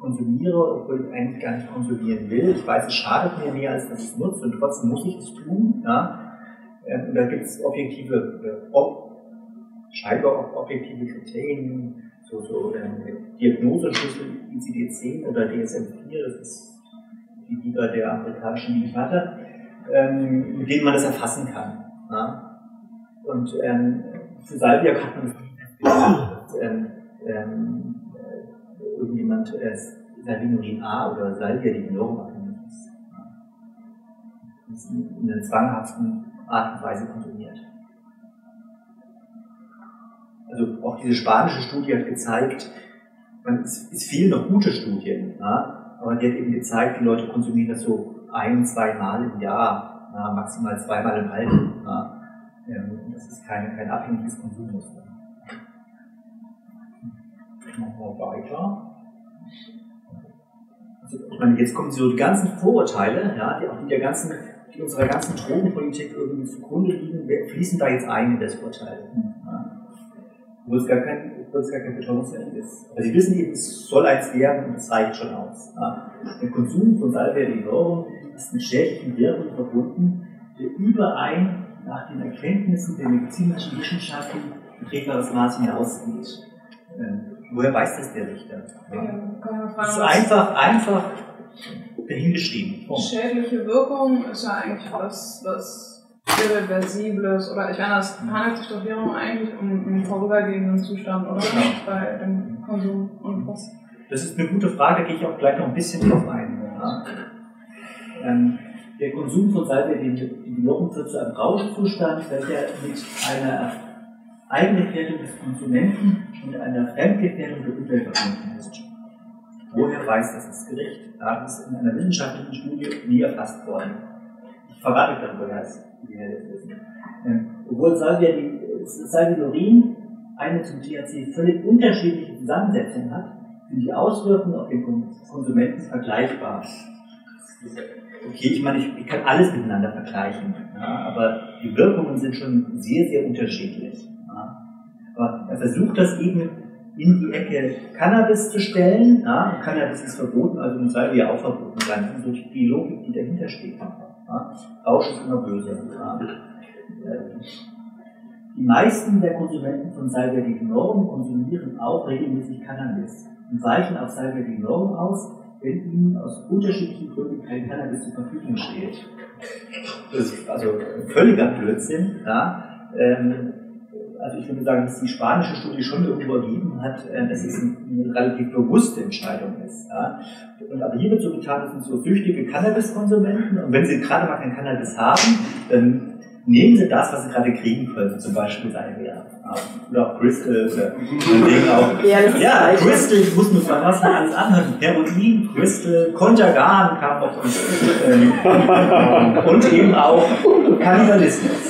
Konsumiere, obwohl ich eigentlich gar nicht konsumieren will. Ich weiß, es schadet mir mehr, als dass ich es nutze, und trotzdem muss ich es tun. Ja? Und da gibt es scheinbar auch objektive Kriterien, Diagnoseschlüssel ICD-10 oder DSM-4, das ist die Liga der amerikanischen Liga, mit denen man das erfassen kann. Ja? Und für Salvia hat man irgendjemand Salvinorin A oder Salvia divinorum abhängig ist. Das ist in einer zwanghaften Art und Weise konsumiert. Also auch diese spanische Studie hat gezeigt, es fehlen noch gute Studien, ja, aber die hat eben gezeigt, die Leute konsumieren das so ein-, zweimal im Jahr, ja, maximal zweimal im halben Jahr. Das ist kein abhängiges Konsummuster. Machen wir weiter. Also, ich meine, jetzt kommen so die ganzen Vorurteile, ja, die unserer ganzen Drogenpolitik irgendwie zugrunde liegen, fließen da jetzt ein in das Urteil. Ja. Obwohl es gar kein Betäubungsmittel ist. Also Sie wissen eben, es soll eins werden und es reicht schon aus. Ja. Der Konsum von Salvia divinorum ist mit schädlichen Wirkungen verbunden, der überein nach den Erkenntnissen der medizinischen Wissenschaften ein trägbares Maß hinausgeht. Woher weiß das der Richter? Das ist einfach dahingeschrieben. Schädliche Wirkung ist ja eigentlich was Irreversibles, oder ich meine, es handelt sich doch hierum eigentlich um einen vorübergehenden Zustand, oder? Genau. Bei dem Konsum und was? Das ist eine gute Frage, da gehe ich auch gleich noch ein bisschen drauf ein. Ja. Der Konsum von Salvia divinorum führt zu einem Rauschzustand, welcher mit einer Eigengefährdung des Konsumenten und einer Fremdgefährdung der Umwelt verbunden ist. Woher weiß das das Gericht? Das ist in einer wissenschaftlichen Studie nie erfasst worden. Ich verrate darüber, woher das ist. Obwohl Salvinorin eine zum THC völlig unterschiedliche Zusammensetzung hat, sind die Auswirkungen auf den Konsumenten vergleichbar. Okay, ich meine, ich kann alles miteinander vergleichen, ja, aber die Wirkungen sind schon sehr, sehr unterschiedlich. Ja. Aber er versucht das eben in die Ecke Cannabis zu stellen. Ja. Cannabis ist verboten, also muss Salvia auch verboten sein. Das ist so die Logik, die dahinter steht. Ja. Rausch ist immer böse. Ja. Die meisten der Konsumenten von Salvia divinorum konsumieren auch regelmäßig Cannabis und weichen auf Salvia divinorum aus, wenn ihnen aus unterschiedlichen Gründen kein Cannabis zur Verfügung steht. Das ist also ein völliger Blödsinn. Ja. Also ich würde sagen, dass die spanische Studie schon irgendwo ergeben hat, dass es eine relativ bewusste Entscheidung ist. Ja. Und aber hier wird so getan, das sind so süchtige Cannabiskonsumenten, und wenn sie gerade mal kein Cannabis haben, dann nehmen sie das, was sie gerade kriegen können, zum Beispiel Salvia. Oder auch Crystal, oder ja, Crystal, ich muss mir mal was alles anhören. Heroin, Crystal, Konjagan kam auch und eben auch Kannibalismus.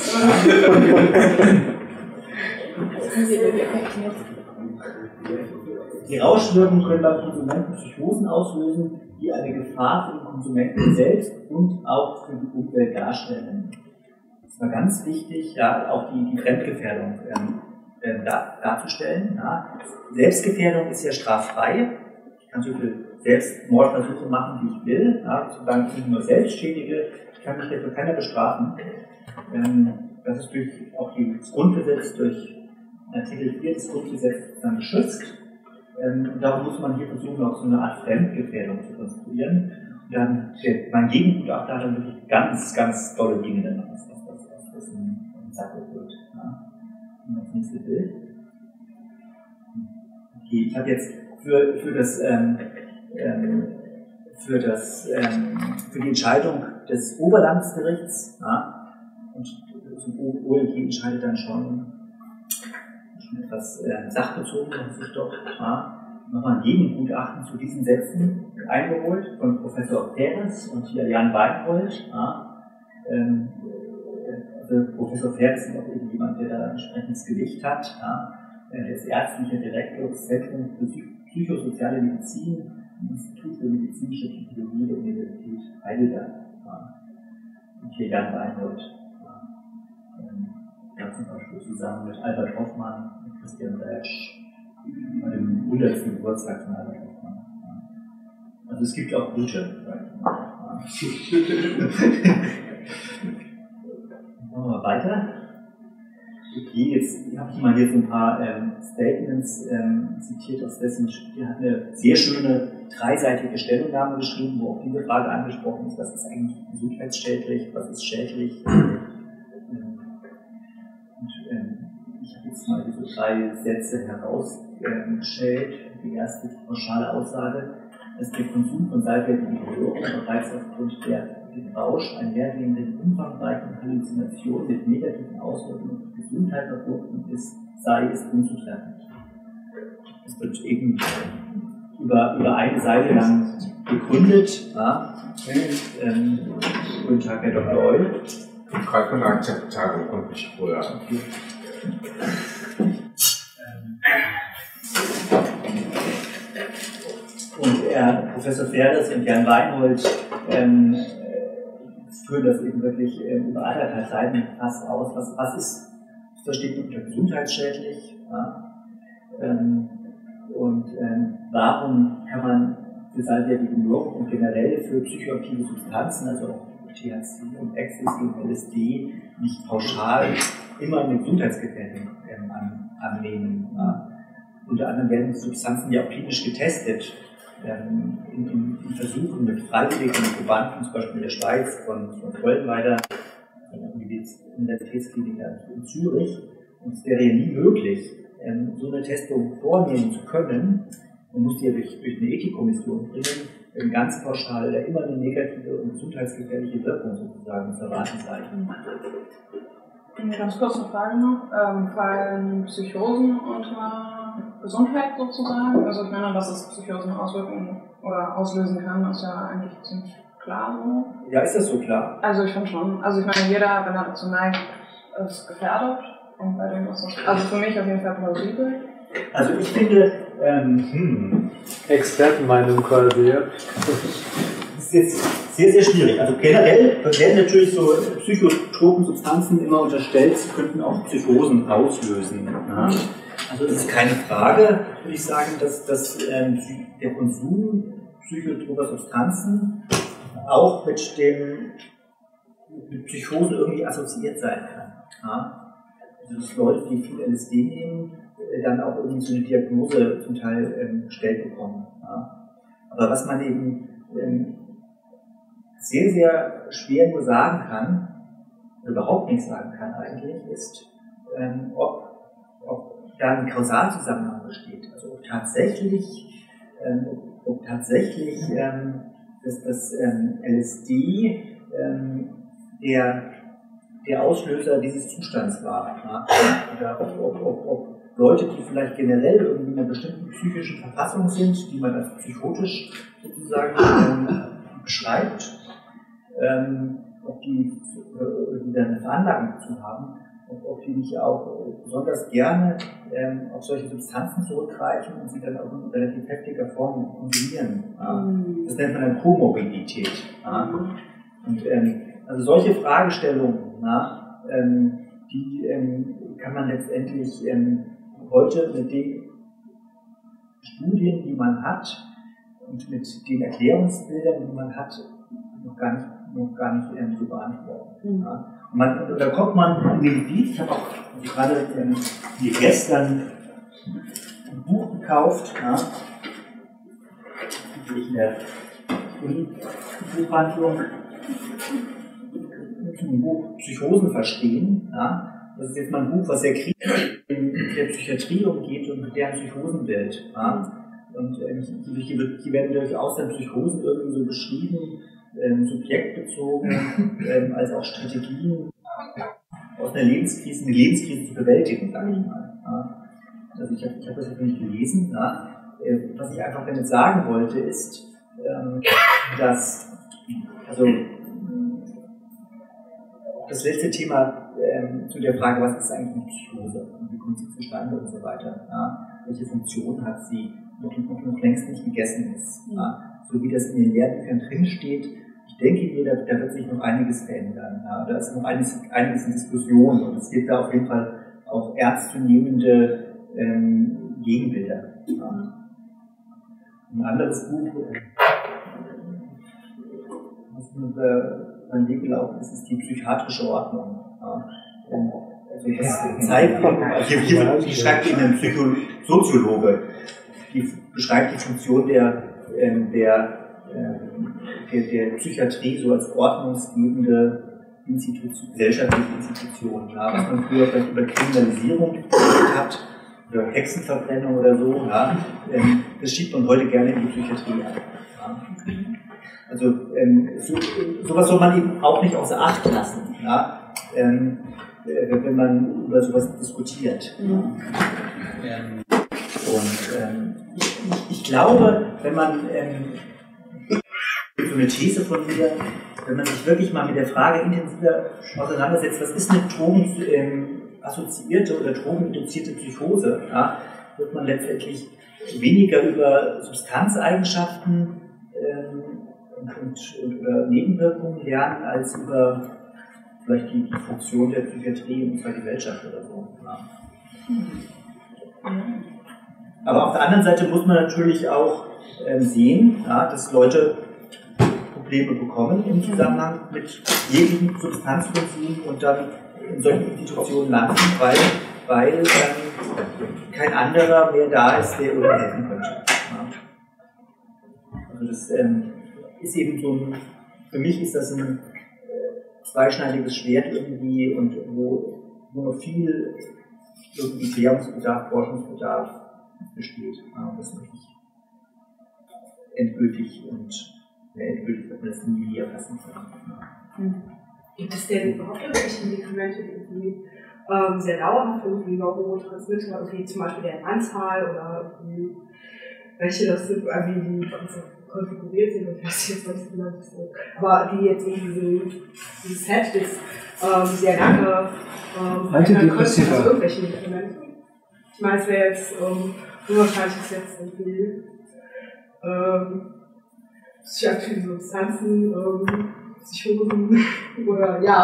Die Rauschwirkungen können bei Konsumenten Psychosen auslösen, die eine Gefahr für den Konsumenten selbst und auch für die Umwelt darstellen. Das war ganz wichtig, ja, auch die Fremdgefährdung darzustellen. Ja. Selbstgefährdung ist ja straffrei. Ich kann so viele Selbstmordversuche machen, wie ich will. Ja. Solange ich mich nur selbst schädige, ich kann mich dafür keiner bestrafen. Das ist durch auch das Grundgesetz, durch Artikel 4 des Grundgesetzes dann geschützt. Und darum muss man hier versuchen, auch so eine Art Fremdgefährdung zu konstruieren. Und dann, mein Gegengutachter hat dann wirklich ganz, ganz tolle Dinge danach. Wird. Ja. Das nächste Bild. Okay, ich habe jetzt für die Entscheidung des Oberlandesgerichts, ja, und zum OLG entscheidet dann schon etwas sachbezogen, ja, nochmal ein Gegengutachten zu diesen Sätzen eingeholt von Professor Fähres und hier Jan Weinhold. Ja, Professor Fähres ist auch eben jemand, der da entsprechendes Gewicht hat. Ja. Er ist ärztlicher Direktor des Zentrums für psychosoziale Medizin am Institut für medizinische Psychologie der Universität Heidelberg. Ja. Und hier Jan Weinhold, ja, zum Beispiel zusammen mit Albert Hoffmann und Christian Welsch, bei dem 100. Geburtstag von Albert Hoffmann. Ja. Also es gibt auch gute. Ja. Machen wir weiter. Okay, jetzt habe ich mal hier so ein paar Statements zitiert, aus dessen Studie hat eine sehr schöne dreiseitige Stellungnahme geschrieben, wo auch diese Frage angesprochen ist: Was ist eigentlich gesundheitsschädlich, was ist schädlich? Ich habe jetzt mal diese drei Sätze herausgestellt. Die erste pauschale Aussage, dass der Konsum von Salvia divinorum bereits aufgrund der den Rausch einhergehenden umfangreichen Halluzinationen mit negativen Auswirkungen auf die Gesundheit verbunden ist, sei es unzutreffend. Es wird eben über eine Seite lang begründet. Ja. Guten Tag, Herr Dr. Eul. gerade inakzeptabel und nicht früher. Und Professor Fähres und Jan Weinhold führen das eben wirklich über anderthalb Seiten fast aus. Was ist, versteht man unter gesundheitsschädlich? Ja? Warum kann man für Salvia divinorum und generell für psychoaktive Substanzen, also auch THC und Ecstasy und LSD, nicht pauschal immer eine Gesundheitsgefährdung annehmen? Ja? Unter anderem werden Substanzen ja auch klinisch getestet. In Versuchen mit Freiwilligen und Probanden, zum Beispiel in der Schweiz, von Vollweider, von der Universitätsklinik in Zürich. Und es wäre ja nie möglich, so eine Testung vornehmen zu können. Man muss die ja durch eine Ethikkommission bringen, ganz pauschal immer eine negative und gesundheitsgefährliche Wirkung sozusagen zu erwarten sein. Eine ganz kurze Frage noch. Fallen Psychosen unter Gesundheit sozusagen? Also ich meine, dass es Psychosen auswirken oder auslösen kann, ist ja eigentlich ziemlich klar so. Ja, ist das so klar? Also ich finde schon. Also ich meine, jeder, wenn er dazu neigt, ist gefährdet. Und bei dem ist das, also für mich auf jeden Fall plausibel. Also ich finde, Expertenmeinung quasi, ja. Das ist jetzt sehr, sehr schwierig. Also generell werden natürlich so psychotropen Substanzen immer unterstellt, sie könnten auch Psychosen auslösen. Ja? Also es ist keine Frage, würde ich sagen, dass der Konsum psychotroper Substanzen auch mit Psychosen irgendwie assoziiert sein kann. Ja? Also dass Leute, die viel LSD nehmen, dann auch irgendwie so eine Diagnose zum Teil gestellt bekommen. Ja? Aber was man eben sehr, sehr schwer nur sagen kann, oder überhaupt nicht sagen kann eigentlich, ist, ob da ein Kausalzusammenhang besteht. Also ob tatsächlich dass das LSD der Auslöser dieses Zustands war. Ja? Oder ob Leute, die vielleicht generell irgendwie in einer bestimmten psychischen Verfassung sind, die man als psychotisch sozusagen beschreibt, ob die dann Veranlagung zu haben, ob die nicht auch besonders gerne auf solche Substanzen zurückgreifen und sie dann auch in relativ heftiger Form konsumieren. Mhm. Das nennt man dann Komorbidität. Mhm. Und also solche Fragestellungen, die kann man letztendlich heute mit den Studien, die man hat, und mit den Erklärungsbildern, die man hat, noch gar nicht so beantworten. Mhm. Ja. Und da kommt man in den Gebiet, ich habe auch gerade hier gestern ein Buch gekauft, in der Buchhandlung, zum Buch Psychosen verstehen. Ja? Das ist jetzt mal ein Buch, was sehr kritisch mit der Psychiatrie umgeht und mit deren Psychosenbild. Ja? Und hier werden durchaus dann Psychosen irgendwie so beschrieben, subjektbezogen, als auch Strategien aus einer Lebenskrise, eine Lebenskrise zu bewältigen, sage ich mal. Ja. Also ich hab das jetzt nicht gelesen. Ja. Was ich einfach damit sagen wollte, ist, dass, also das letzte Thema zu der Frage, was ist eigentlich eine Psychose und wie kommt sie zustande und so weiter, ja. Welche Funktion hat sie, noch längst nicht gegessen ist. Ja. So wie das in den Lehrbüchern drinsteht, ich denke mir, da wird sich noch einiges verändern. Ja. Da ist noch einiges in Diskussion und es gibt da auf jeden Fall auch ernstzunehmende Gegenbilder. Ja. Ein anderes Buch, was mir über den Weg gelaufen ist, ist die psychiatrische Ordnung. Ja. Also das zeigt, ich schreibe Ihnen einen Soziologe, die beschreibt die Funktion der Psychiatrie so als ordnungsgebende gesellschaftliche Institution. Ja, was man früher vielleicht über Kriminalisierung geredet hat, oder Hexenverbrennung oder so, ja, das schiebt man heute gerne in die Psychiatrie an. Ja. Also sowas soll man eben auch nicht außer Acht lassen, ja, wenn man über sowas diskutiert. Mhm. Ich glaube, wenn man so eine These von mir, wenn man sich wirklich mal mit der Frage intensiver auseinandersetzt, was ist eine drogenassoziierte oder drogeninduzierte Psychose, ja, wird man letztendlich weniger über Substanzeigenschaften und über Nebenwirkungen lernen, als über vielleicht die Funktion der Psychiatrie in unserer Gesellschaft oder so. Ja. Aber auf der anderen Seite muss man natürlich auch sehen, ja, dass Leute Probleme bekommen im Zusammenhang mit jeglichen Substanzkonsum und dann in solchen Institutionen landen, weil kein anderer mehr da ist, der ihnen helfen könnte. Ja. Also das ist eben so ein, für mich ist das ein zweischneidiges Schwert irgendwie und wo noch viel irgendwie Klärungsbedarf, Forschungsbedarf besteht. Ja, das möchte ich endgültig und endgültig wird man das nie wieder fassen können. Gibt es denn überhaupt irgendwelche Medikamente, die irgendwie sehr dauerhaft irgendwie über Neurotransmitter, irgendwie zum Beispiel deren Anzahl oder welche das sind, irgendwie die konfiguriert sind und was jetzt sonst immer so. Aber die jetzt irgendwie so dieses Set ist sehr lange antidepressiva. Also irgendwelche Medikamente. Ich meine, es wäre jetzt unwahrscheinlich, dass jetzt irgendwie psychoaktive Substanzen, Psychosen oder ja,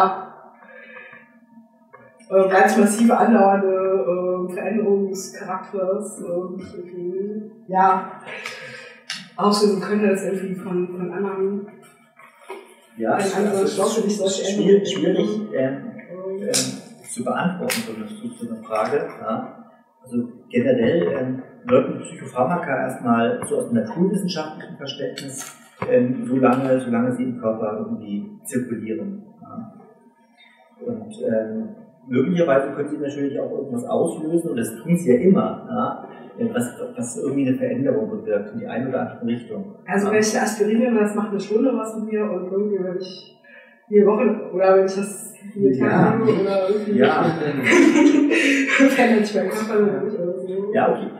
ganz massive andauernde Veränderungen des Charakters irgendwie, ja, auslösen können, das irgendwie von anderen. Ja, das ist schwierig zu beantworten, so eine Frage. Ja. Also generell sollten Psychopharmaka erstmal so aus dem naturwissenschaftlichen Verständnis solange sie im Körper irgendwie zirkulieren. Ja. Und möglicherweise können sie natürlich auch irgendwas auslösen, und das tun sie ja immer, ja, was irgendwie eine Veränderung bewirkt in die eine oder andere Richtung. Also wenn ich aspiriere, das macht eine Stunde was mit mir, und irgendwie wenn ich jede Woche oder wenn ich das jeden Tag nehme oder irgendwie verändert sich mein Körper oder so. Ja, okay.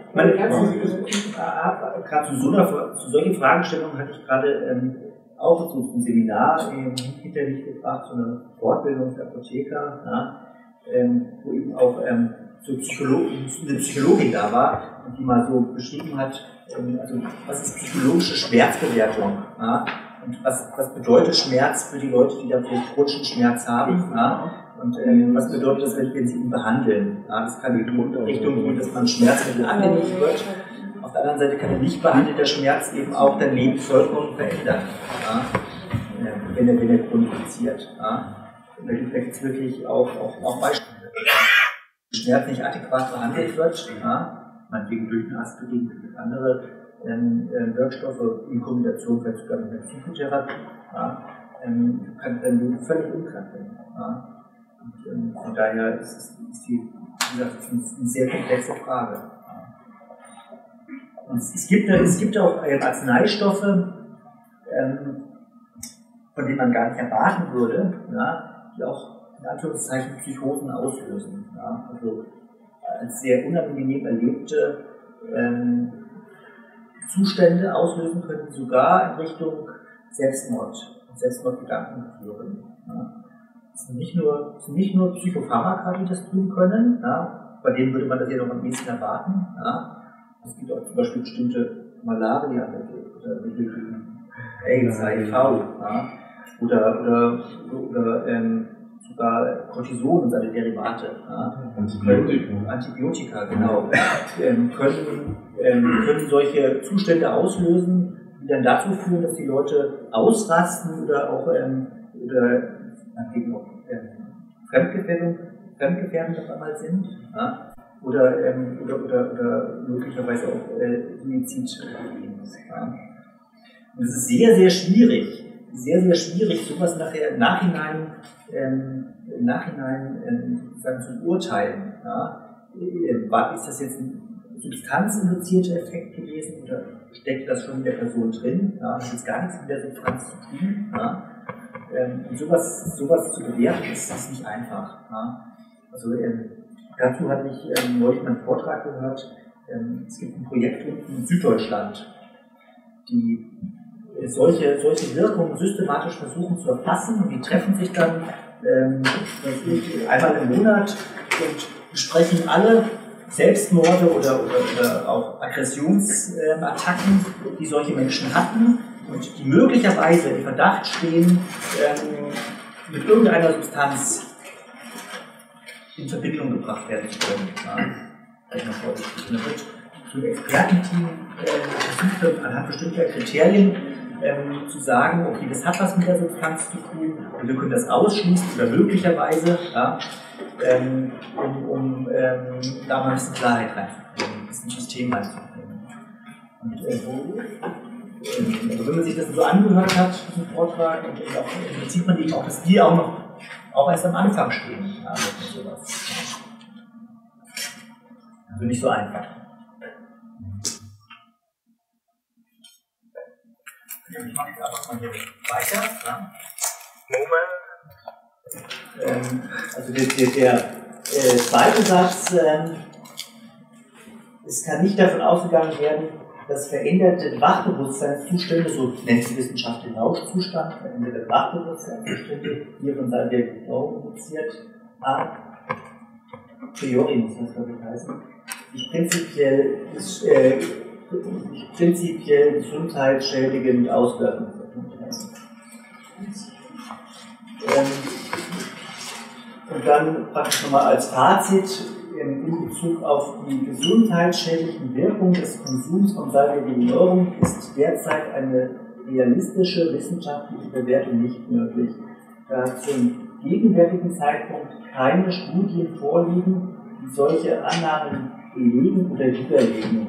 Gerade zu solchen Fragestellungen hatte ich gerade auch so ein Seminar hinter mich gebracht, so eine Fortbildung für Apotheker, ja, wo eben auch eine Psychologin da war, die mal so beschrieben hat, also was ist psychologische Schmerzbewertung, ja, und was bedeutet Schmerz für die Leute, die da chronischen Schmerz haben, ja, und was bedeutet das, wenn sie ihn behandeln. Ja, das kann in die Richtung gehen, dass man Schmerzmittel angewendet wird. Auf der anderen Seite kann ein nicht behandelter Schmerz eben auch dein Leben vollkommen verändern, ja, wenn er chronifiziert. Ja. Da gibt es wirklich auch Beispiele. Wenn Schmerz nicht adäquat behandelt wird, ja, meinetwegen durch den Aspirin, durch andere Wirkstoffe in Kombination vielleicht sogar mit einer Psychotherapie, ja, kann dein Leben völlig unkrank werden. Ja. Und, von daher ist eine sehr komplexe Frage. Und es gibt auch Arzneistoffe, von denen man gar nicht erwarten würde, ja, die auch in Anführungszeichen Psychosen auslösen. Ja. Also als sehr unangenehm erlebte Zustände auslösen können, sogar in Richtung Selbstmord und Selbstmordgedanken führen. Ja. Es sind nicht nur Psychopharmaka, die das tun können, ja, bei denen würde man das ja noch am ehesten erwarten. Ja. Es gibt auch zum Beispiel bestimmte Malaria-Mittel oder Mittel gegen AIDS, HIV, ja, oder sogar Cortison und seine Derivate. Ja. Antibiotika, genau. Können solche Zustände auslösen, die dann dazu führen, dass die Leute ausrasten oder auch fremdgefährdend auf einmal sind. Ja. Oder möglicherweise auch Suizid. Ja. Und es ist sehr, sehr schwierig, sowas nachher im Nachhinein sozusagen zu beurteilen. Ja. Ist das jetzt ein substanzinduzierter Effekt gewesen oder steckt das schon in der Person drin? Ja. Das hat jetzt gar nichts mit der Substanz zu tun. Ja. Und sowas zu bewerten ist nicht einfach. Ja. Also, dazu hatte ich neulich meinen Vortrag gehört. Es gibt ein Projekt in Süddeutschland, die solche Wirkungen systematisch versuchen zu erfassen, und die treffen sich dann einmal im Monat und besprechen alle Selbstmorde oder auch Aggressionsattacken, die solche Menschen hatten und die möglicherweise im Verdacht stehen, mit irgendeiner Substanz in Verbindung gebracht werden zu können. Ja, da wird zum Expertenteam versucht, anhand bestimmter Kriterien zu sagen, okay, das hat was mit der Substanz zu tun, und wir können das ausschließen oder möglicherweise, ja, da mal ein bisschen Klarheit reinzubringen, ein bisschen System reinzubringen. Und also wenn man sich das so angehört hat, diesen Vortrag, und auch, sieht man eben auch, dass die auch noch erst am Anfang stehen. Ja, sowas. Also nicht so einfach. Ich mache jetzt einfach mal hier weiter. Ja. Moment. Also der zweite Satz, es kann nicht davon ausgegangen werden, dass veränderte Wachbewusstseinszustände, so nennt es die Wissenschaft den Rauschzustand, veränderte Wachbewusstseinszustände, hier von Salvia divinorum indiziert, a priori muss das, glaube ich, heißen, sich prinzipiell gesundheitsschädigend auswirken. Und dann praktisch nochmal als Fazit in Bezug auf die gesundheitsschädlichen Wirkung des Konsums von Salvia divinorum ist derzeit eine realistische wissenschaftliche Bewertung nicht möglich, da zum gegenwärtigen Zeitpunkt keine Studien vorliegen, die solche Annahmen belegen oder widerlegen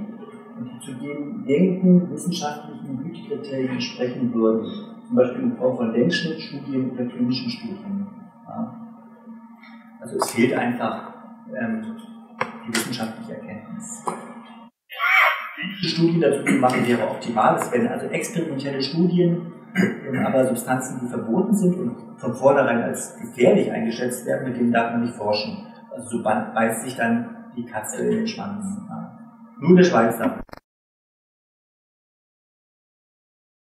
und die zu den gängigen wissenschaftlichen Gütekriterien sprechen würden, zum Beispiel in Form von Längsschnittstudien oder klinischen Studien. Ja. Also es fehlt einfach die wissenschaftliche Erkenntnis. Die Studien dazu zu machen wäre optimal. Es werden also experimentelle Studien, aber Substanzen, die verboten sind und von vornherein als gefährlich eingeschätzt werden, mit denen darf man nicht forschen. Also so beißt sich dann die Katze in den Schwanz. Ja. Nur der Schweizer.